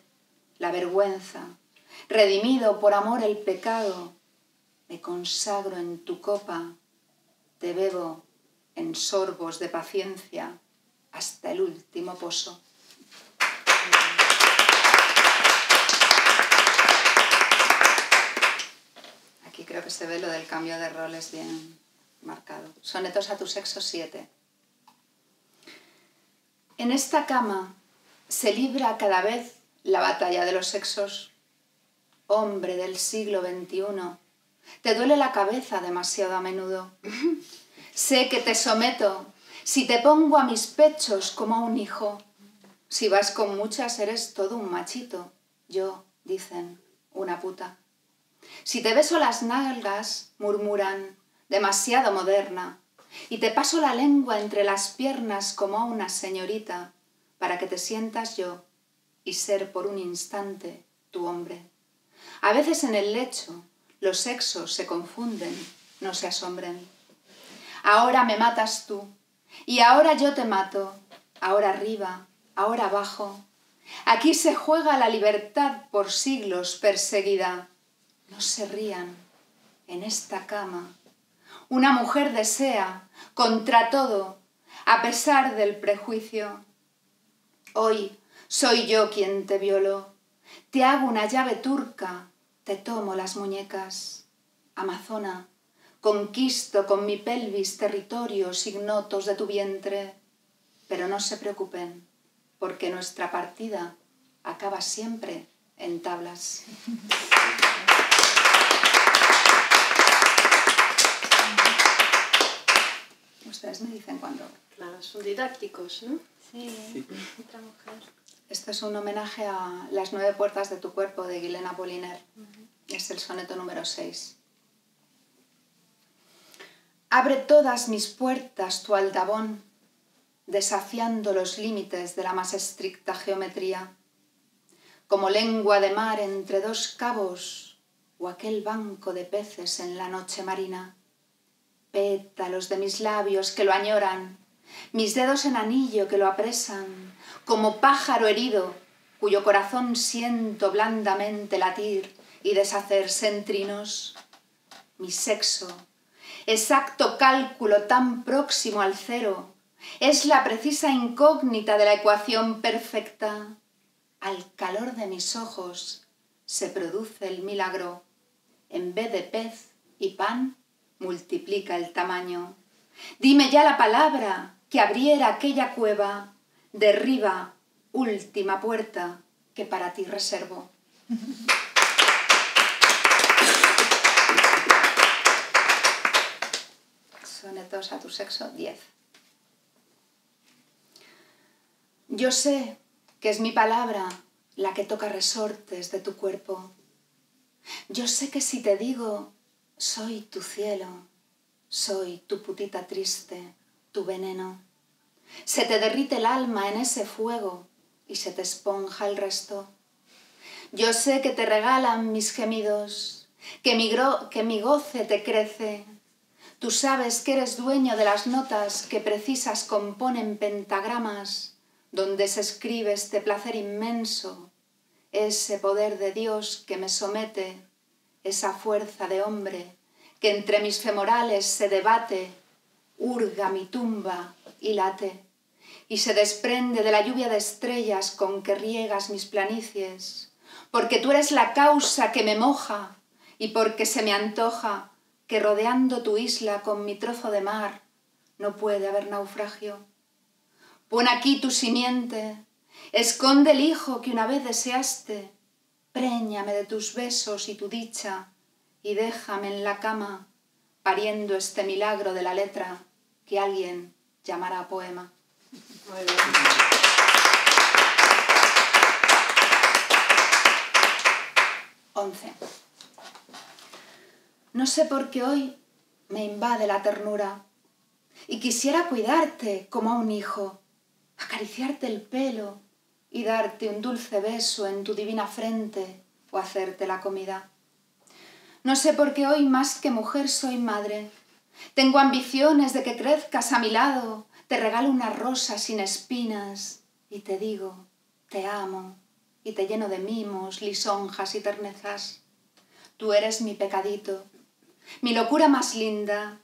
la vergüenza, redimido por amor el pecado, me consagro en tu copa, te bebo en sorbos de paciencia hasta el último pozo. Aquí creo que se ve lo del cambio de roles bien marcado. Sonetos a tu sexo 7. En esta cama se libra cada vez la batalla de los sexos. Hombre del siglo XXI, te duele la cabeza demasiado a menudo. Sé que te someto si te pongo a mis pechos como a un hijo. Si vas con muchas eres todo un machito. Yo, dicen, una puta. Si te beso las nalgas, murmuran, demasiado moderna, y te paso la lengua entre las piernas como a una señorita, para que te sientas yo y ser por un instante tu hombre. A veces en el lecho los sexos se confunden, no se asombren. Ahora me matas tú, y ahora yo te mato, ahora arriba, ahora abajo. Aquí se juega la libertad por siglos perseguida. No se rían en esta cama. Una mujer desea, contra todo, a pesar del prejuicio. Hoy soy yo quien te violo. Te hago una llave turca, te tomo las muñecas. Amazona, conquisto con mi pelvis territorios ignotos de tu vientre. Pero no se preocupen, porque nuestra partida acaba siempre en tablas. Ustedes me dicen cuándo. Claro, son didácticos, ¿no? Sí, otra mujer. Esto es un homenaje a Las 9 puertas de tu cuerpo, de Guilena Apolliner. Es el soneto número 6. Abre todas mis puertas tu aldabón, desafiando los límites de la más estricta geometría. Como lengua de mar entre dos cabos o aquel banco de peces en la noche marina. Pétalos de mis labios que lo añoran, mis dedos en anillo que lo apresan, como pájaro herido cuyo corazón siento blandamente latir y deshacerse en trinos. Mi sexo, exacto cálculo tan próximo al cero, es la precisa incógnita de la ecuación perfecta. Al calor de mis ojos se produce el milagro. En vez de pez y pan, multiplica el tamaño. Dime ya la palabra que abriera aquella cueva. Derriba, última puerta que para ti reservo. Sonetos a tu sexo 10. Yo sé que es mi palabra la que toca resortes de tu cuerpo. Yo sé que si te digo, soy tu cielo, soy tu putita triste, tu veneno. Se te derrite el alma en ese fuego y se te esponja el resto. Yo sé que te regalan mis gemidos, que mi goce te crece. Tú sabes que eres dueño de las notas que precisas componen pentagramas donde se escribe este placer inmenso, ese poder de Dios que me somete, esa fuerza de hombre que entre mis femorales se debate, hurga mi tumba y late, y se desprende de la lluvia de estrellas con que riegas mis planicies, porque tú eres la causa que me moja y porque se me antoja que rodeando tu isla con mi trozo de mar no puede haber naufragio. Pon aquí tu simiente, esconde el hijo que una vez deseaste, préñame de tus besos y tu dicha, y déjame en la cama, pariendo este milagro de la letra que alguien llamará poema. Muy bien. Once. No sé por qué hoy me invade la ternura y quisiera cuidarte como a un hijo, acariciarte el pelo y darte un dulce beso en tu divina frente o hacerte la comida. No sé por qué hoy más que mujer soy madre. Tengo ambiciones de que crezcas a mi lado, te regalo una rosa sin espinas y te digo, te amo y te lleno de mimos, lisonjas y ternezas. Tú eres mi pecadito, mi locura más linda.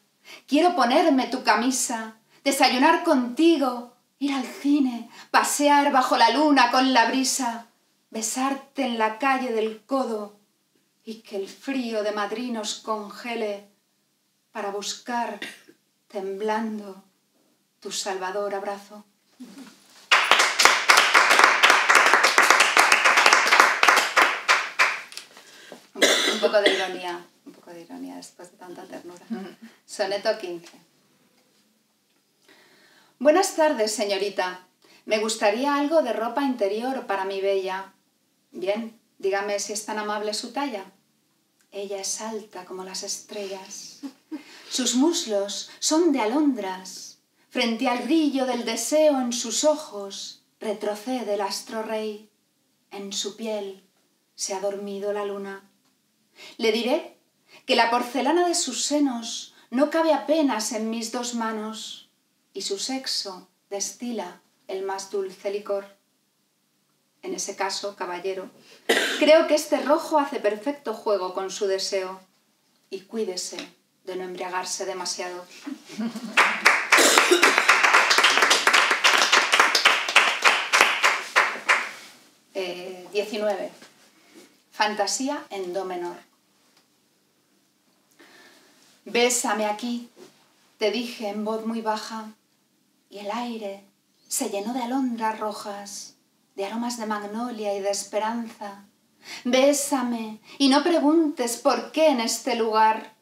Quiero ponerme tu camisa, desayunar contigo, ir al cine, pasear bajo la luna con la brisa, besarte en la calle del codo y que el frío de Madrid nos congele para buscar, temblando, tu salvador abrazo. Un poco de ironía después de tanta ternura. Soneto 15. Buenas tardes, señorita. Me gustaría algo de ropa interior para mi bella. Bien, dígame si es tan amable su talla. Ella es alta como las estrellas. Sus muslos son de alondras. Frente al brillo del deseo en sus ojos retrocede el astro rey. En su piel se ha dormido la luna. Le diré que la porcelana de sus senos no cabe apenas en mis dos manos y su sexo destila el más dulce licor. En ese caso, caballero, creo que este rojo hace perfecto juego con su deseo y cuídese de no embriagarse demasiado. 19. Fantasía en do menor. Bésame aquí, te dije en voz muy baja, y el aire se llenó de alondras rojas, de aromas de magnolia y de esperanza. Bésame y no preguntes por qué en este lugar,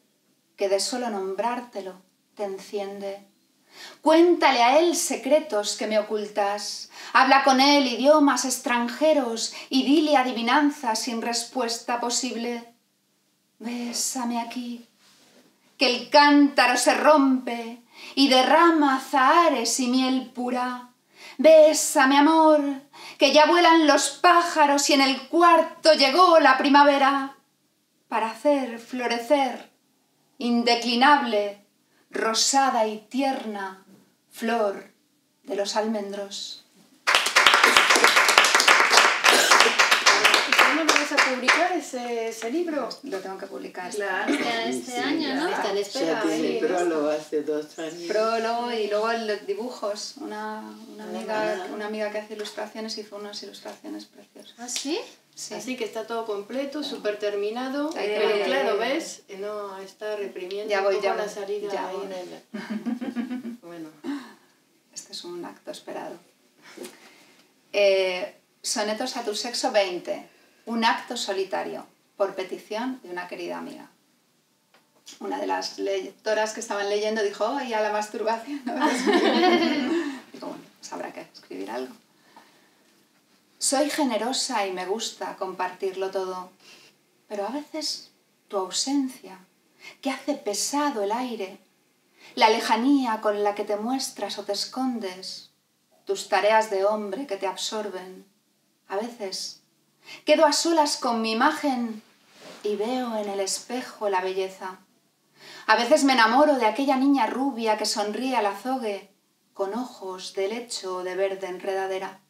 que de solo nombrártelo te enciende. Cuéntale a él secretos que me ocultas, habla con él idiomas extranjeros y dile adivinanzas sin respuesta posible. Bésame aquí. que el cántaro se rompe y derrama azahares y miel pura. Bésame, amor, que ya vuelan los pájaros y en el cuarto llegó la primavera para hacer florecer, indeclinable, rosada y tierna, flor de los almendros. ¿No me vas a publicar ese libro? Lo tengo que publicar. Claro. Este año, ¿no? Está en espera. Ya tiene prólogo hace 2 años. Prólogo y luego los dibujos. Una amiga que hace ilustraciones hizo unas ilustraciones preciosas. ¿Ah, sí? Sí. Así que está todo completo, súper terminado. Pero claro, ¿ves? No, está reprimiendo. Ya voy, ya voy. La salida ya voy. En el... Bueno. Este es un acto esperado. Sonetos a tu sexo 20. Un acto solitario, por petición de una querida amiga. Una de las lectoras que estaban leyendo dijo, ¡oh, y a la masturbación! ¿No? Digo, bueno, pues habrá que escribir algo. Soy generosa y me gusta compartirlo todo, pero a veces tu ausencia, que hace pesado el aire, la lejanía con la que te muestras o te escondes, tus tareas de hombre que te absorben, a veces... Quedo a solas con mi imagen y veo en el espejo la belleza. A veces me enamoro de aquella niña rubia que sonríe al azogue con ojos de lecho o de verde enredadera.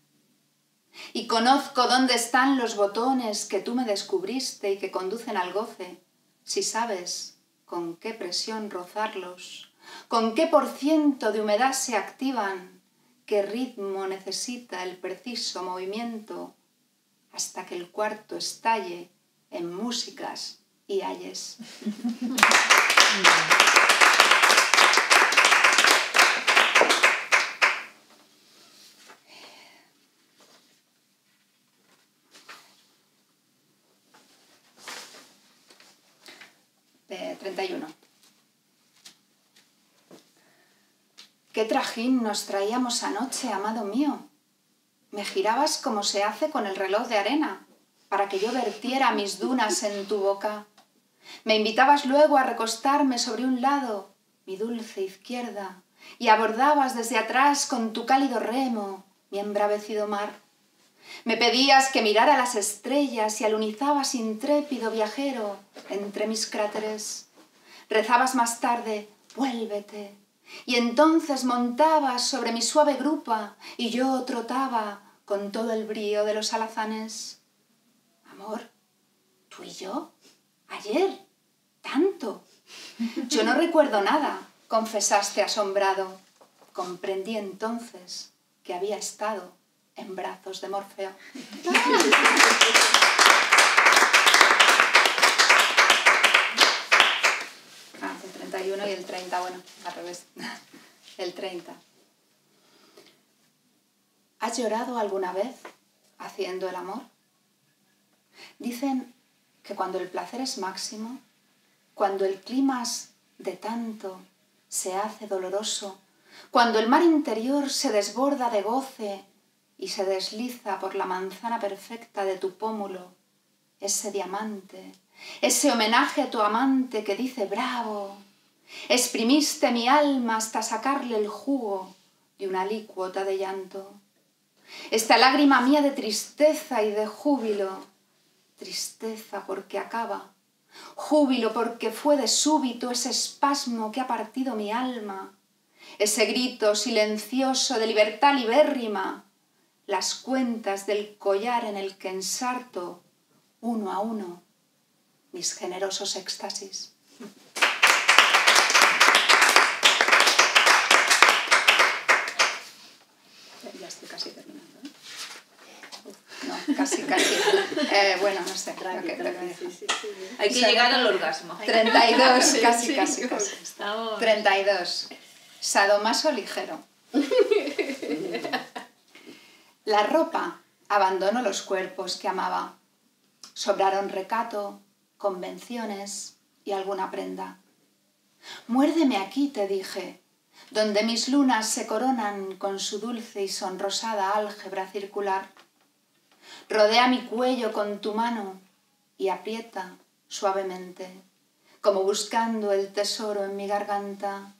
Y conozco dónde están los botones que tú me descubriste y que conducen al goce, si sabes con qué presión rozarlos, con qué % de humedad se activan, qué ritmo necesita el preciso movimiento hasta que el cuarto estalle en músicas y ayes. B31. ¿Qué trajín nos traíamos anoche, amado mío? Me girabas como se hace con el reloj de arena, para que yo vertiera mis dunas en tu boca. Me invitabas luego a recostarme sobre un lado, mi dulce izquierda, y abordabas desde atrás con tu cálido remo mi embravecido mar. Me pedías que mirara las estrellas y alunizabas intrépido viajero entre mis cráteres. Rezabas más tarde, vuélvete, y entonces montabas sobre mi suave grupa y yo trotaba con todo el brío de los alazanes. Amor, tú y yo, ayer, tanto. Yo no recuerdo nada, confesaste asombrado. Comprendí entonces que había estado en brazos de Morfeo. Ah, el 31 y el 30, bueno, al revés. El 30. ¿Has llorado alguna vez haciendo el amor? Dicen que cuando el placer es máximo, cuando el clima de tanto se hace doloroso, cuando el mar interior se desborda de goce y se desliza por la manzana perfecta de tu pómulo, ese diamante, ese homenaje a tu amante que dice bravo, exprimiste mi alma hasta sacarle el jugo de una alícuota de llanto. Esta lágrima mía de tristeza y de júbilo, tristeza porque acaba, júbilo porque fue de súbito ese espasmo que ha partido mi alma, ese grito silencioso de libertad libérrima, las cuentas del collar en el que ensarto, uno a uno, mis generosos éxtasis. Ya estoy casi terminando, ¿eh? No, casi, casi. Bueno, no sé. Hay que llegar al orgasmo. 32, casi, casi, casi. 32. Sadomaso ligero. La ropa abandonó los cuerpos que amaba. Sobraron recato, convenciones y alguna prenda. Muérdeme aquí, te dije, donde mis lunas se coronan con su dulce y sonrosada álgebra circular. Rodea mi cuello con tu mano y aprieta suavemente. como buscando el tesoro en mi garganta,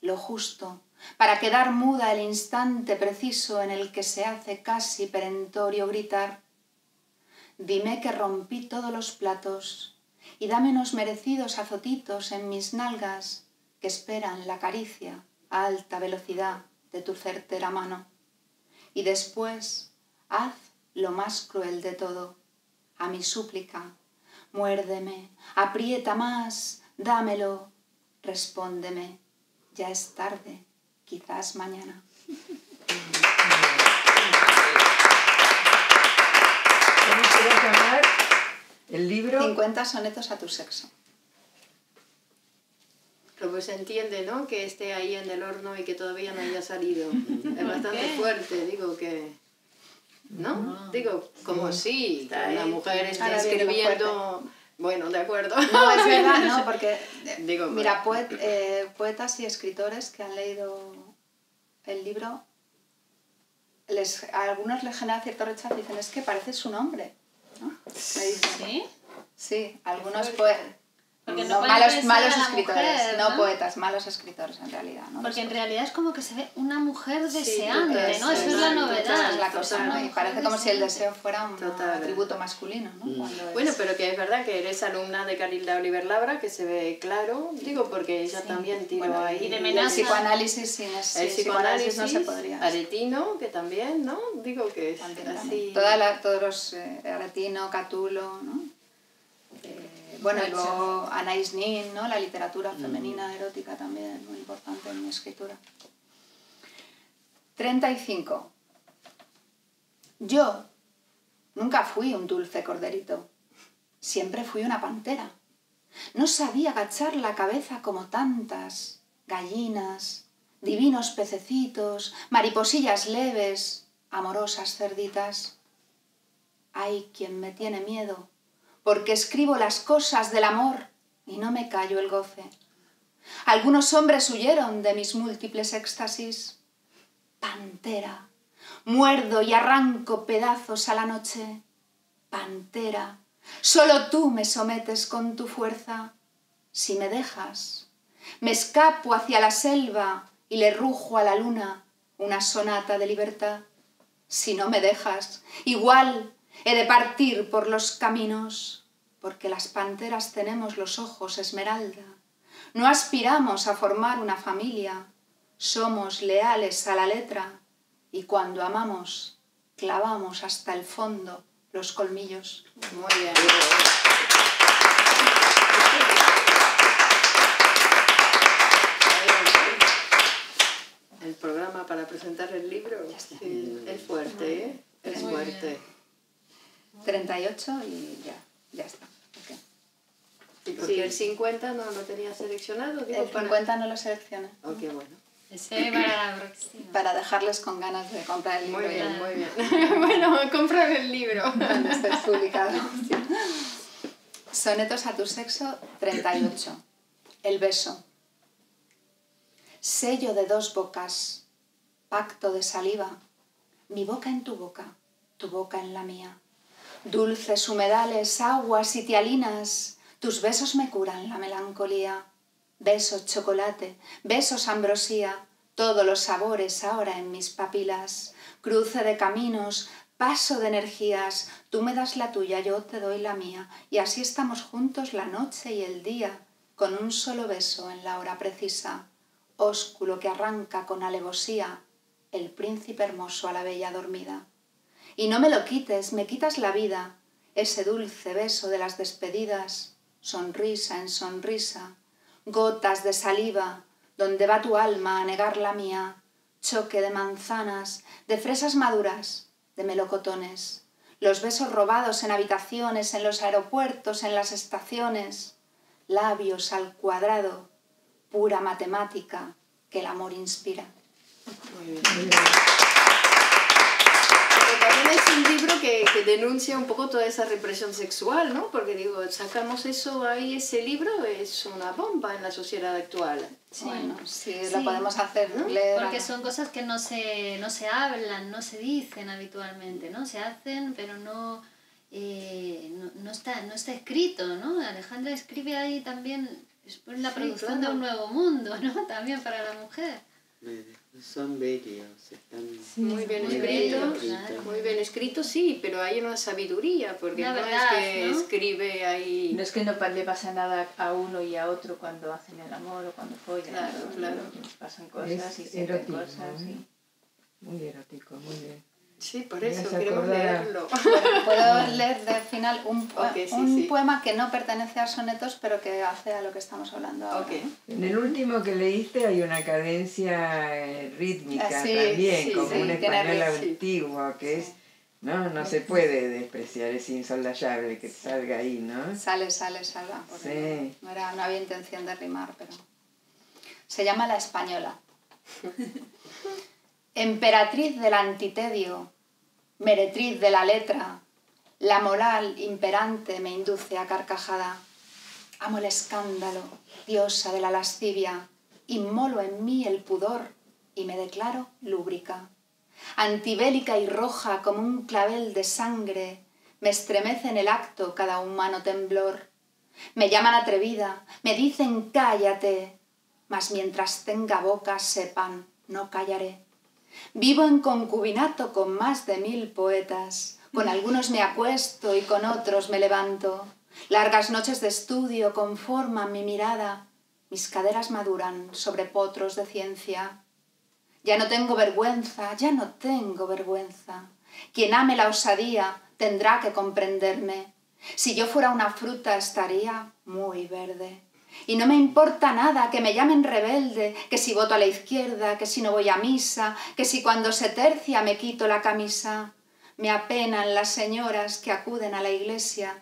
lo justo, para quedar muda el instante preciso en el que se hace casi perentorio gritar: dime que rompí todos los platos y dame unos merecidos azotitos en mis nalgas que esperan la caricia a alta velocidad de tu certera mano. Y después haz lo más cruel de todo, a mi súplica: muérdeme, aprieta más, dámelo, respóndeme, ya es tarde, quizás mañana. ¿Cómo quieres llamar el libro? 50 sonetos a tu sexo. Pero pues se entiende, ¿no?, que esté ahí en el horno y que todavía no haya salido. Es bastante fuerte, digo que... ¿no? No. Digo, como sí, si la mujer está escribiendo... Bueno, de acuerdo. No, es verdad, no, porque... digo, mira, poetas y escritores que han leído el libro, a algunos les genera cierto rechazo y dicen, es que parece su nombre, ¿no? Me dicen, ¿sí? Sí, algunos poetas... No, malos escritores, mujer, ¿no? No poetas, malos escritores en realidad, ¿no? Porque en realidad es como que se ve una mujer deseante, sí, ¿no? Eso es la novedad. Es la cosa, ¿no? Y parece como si el deseo fuera un atributo masculino, ¿no? Bueno, pero que es verdad que eres alumna de Carilda Oliver Labra, que se ve claro, digo, porque ella también tiró ahí... Y de Menassa. El psicoanálisis, sin el psicoanálisis no se podría... Aretino, que también, ¿no? Digo que es así... Todos los... Aretino, Catulo, ¿no? Bueno, y luego Anais Nin, ¿no? La literatura femenina erótica también, muy importante en mi escritura. 35. Yo nunca fui un dulce corderito, siempre fui una pantera. No sabía agachar la cabeza como tantas gallinas, divinos pececitos, mariposillas leves, amorosas cerditas. Hay quien me tiene miedo, porque escribo las cosas del amor y no me callo el goce. Algunos hombres huyeron de mis múltiples éxtasis. Pantera, muerdo y arranco pedazos a la noche. Pantera, solo tú me sometes con tu fuerza. Si me dejas, me escapo hacia la selva y le rujo a la luna una sonata de libertad. Si no me dejas, igual... he de partir por los caminos, porque las panteras tenemos los ojos esmeralda. No aspiramos a formar una familia, somos leales a la letra y cuando amamos, clavamos hasta el fondo los colmillos. Muy bien. El programa para presentar el libro es fuerte, ¿eh? Es fuerte. 38 y ya está. Okay. Sí, el 50 no lo tenía seleccionado. Digo, el 50 no lo seleccioné. Ok, bueno. Ese para la próxima. Para dejarles con ganas de comprar el libro. Muy bien, muy bien. Bueno, comprar el libro. Cuando estés publicado. Sonetos a tu sexo, 38. El beso. Sello de dos bocas. Pacto de saliva. Mi boca en tu boca en la mía. Dulces humedales, aguas y tialinas, tus besos me curan la melancolía. Besos chocolate, besos ambrosía, todos los sabores ahora en mis papilas. Cruce de caminos, paso de energías, tú me das la tuya, yo te doy la mía. Y así estamos juntos la noche y el día, con un solo beso en la hora precisa. Ósculo que arranca con alevosía, el príncipe hermoso a la bella dormida. Y no me lo quites, me quitas la vida, ese dulce beso de las despedidas, sonrisa en sonrisa, gotas de saliva, donde va tu alma a negar la mía, choque de manzanas, de fresas maduras, de melocotones, los besos robados en habitaciones, en los aeropuertos, en las estaciones, labios al cuadrado, pura matemática que el amor inspira. Muy bien. Muy bien. Es un libro que denuncia un poco toda esa represión sexual, ¿no? Porque digo, sacamos eso ahí, ese libro es una bomba en la sociedad actual. Sí, bueno, sí. Lo podemos hacer, ¿no? Porque son cosas que no se hablan, no se dicen habitualmente, ¿no? Se hacen, pero no está escrito, ¿no? Alejandra escribe ahí también Es por la producción de un nuevo mundo, ¿no? También para la mujer. Son bellos, están muy bien escritos, sí, pero hay una sabiduría, porque no es que escribe ahí... No es que no le pasa nada a uno y a otro cuando hacen el amor o cuando follan. Claro, claro. Pasan cosas y sienten cosas. ¿Eh? Y... Muy erótico, muy bien. Sí, por eso queremos leerlo. Bueno, puedo leer del final un poema que no pertenece a sonetos, pero que hace a lo que estamos hablando ahora. En el último que leíste hay una cadencia rítmica también, como un español antiguo, que es... No se puede despreciar, es insolayable que salga ahí, ¿no? Salga. Sí. No había intención de rimar, pero... Se llama La Española. Emperatriz del antitedio, meretriz de la letra, la moral imperante me induce a carcajada. Amo el escándalo, diosa de la lascivia, inmolo en mí el pudor y me declaro lúbrica. Antibélica y roja como un clavel de sangre, me estremece en el acto cada humano temblor. Me llaman atrevida, me dicen cállate, mas mientras tenga boca sepan, no callaré. Vivo en concubinato con más de 1000 poetas, con algunos me acuesto y con otros me levanto. Largas noches de estudio conforman mi mirada, mis caderas maduran sobre potros de ciencia. Ya no tengo vergüenza, ya no tengo vergüenza. Quien ame la osadía tendrá que comprenderme. Si yo fuera una fruta estaría muy verde. Y no me importa nada que me llamen rebelde, que si voto a la izquierda, que si no voy a misa, que si cuando se tercia me quito la camisa. Me apenan las señoras que acuden a la iglesia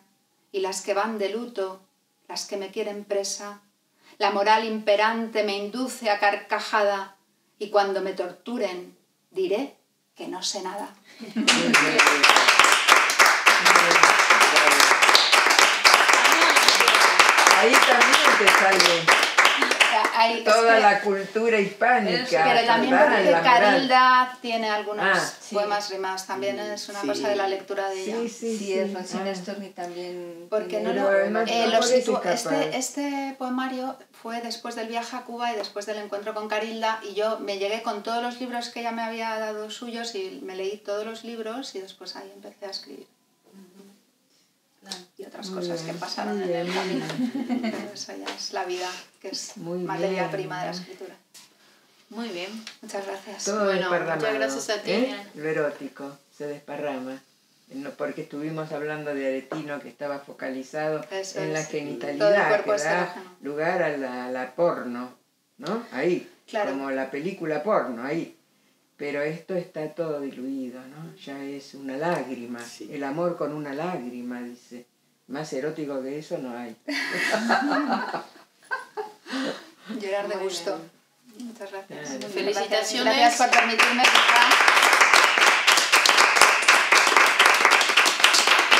y las que van de luto, las que me quieren presa. La moral imperante me induce a carcajada y cuando me torturen diré que no sé nada. Ahí también te sale toda la cultura hispánica. Pero también porque Carilda tiene algunos poemas rimados. También es una cosa de la lectura de ella. Este poemario fue después del viaje a Cuba y después del encuentro con Carilda. Y yo me llegué con todos los libros que ella me había dado suyos y me leí todos los libros y después ahí empecé a escribir. Y otras cosas que pasaron en el camino. Eso ya es la vida, que es materia prima de la escritura. Muy bien, muchas gracias. Todo desparramado. Muchas gracias a ti. Lo erótico se desparrama. Porque estuvimos hablando de Aretino, que estaba focalizado en la genitalidad, que da lugar a la porno, ¿no? Ahí, como la película porno, ahí. Pero esto está todo diluido, ¿no? Ya es una lágrima, el amor con una lágrima, dice. Más erótico que eso no hay. Llorar de gusto. Muchas gracias. Felicitaciones. Gracias por permitirme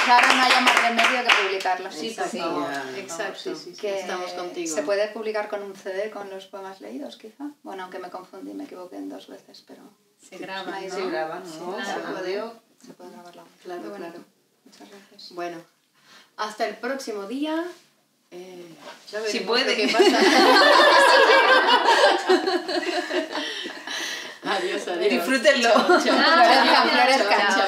que ahora no haya más remedio que publicarlo. Sí, por favor. Exacto. Estamos contigo. Se puede publicar con un CD con los poemas leídos, quizá. Bueno, aunque me confundí, me equivoqué en 2 veces, pero... Se graba, ¿no? Se graba, se puede grabarla. Claro, claro. Muchas gracias. Bueno, hasta el próximo día. Ya veremos qué pasa. Adiós, adiós. Disfrútenlo. Chao, chao.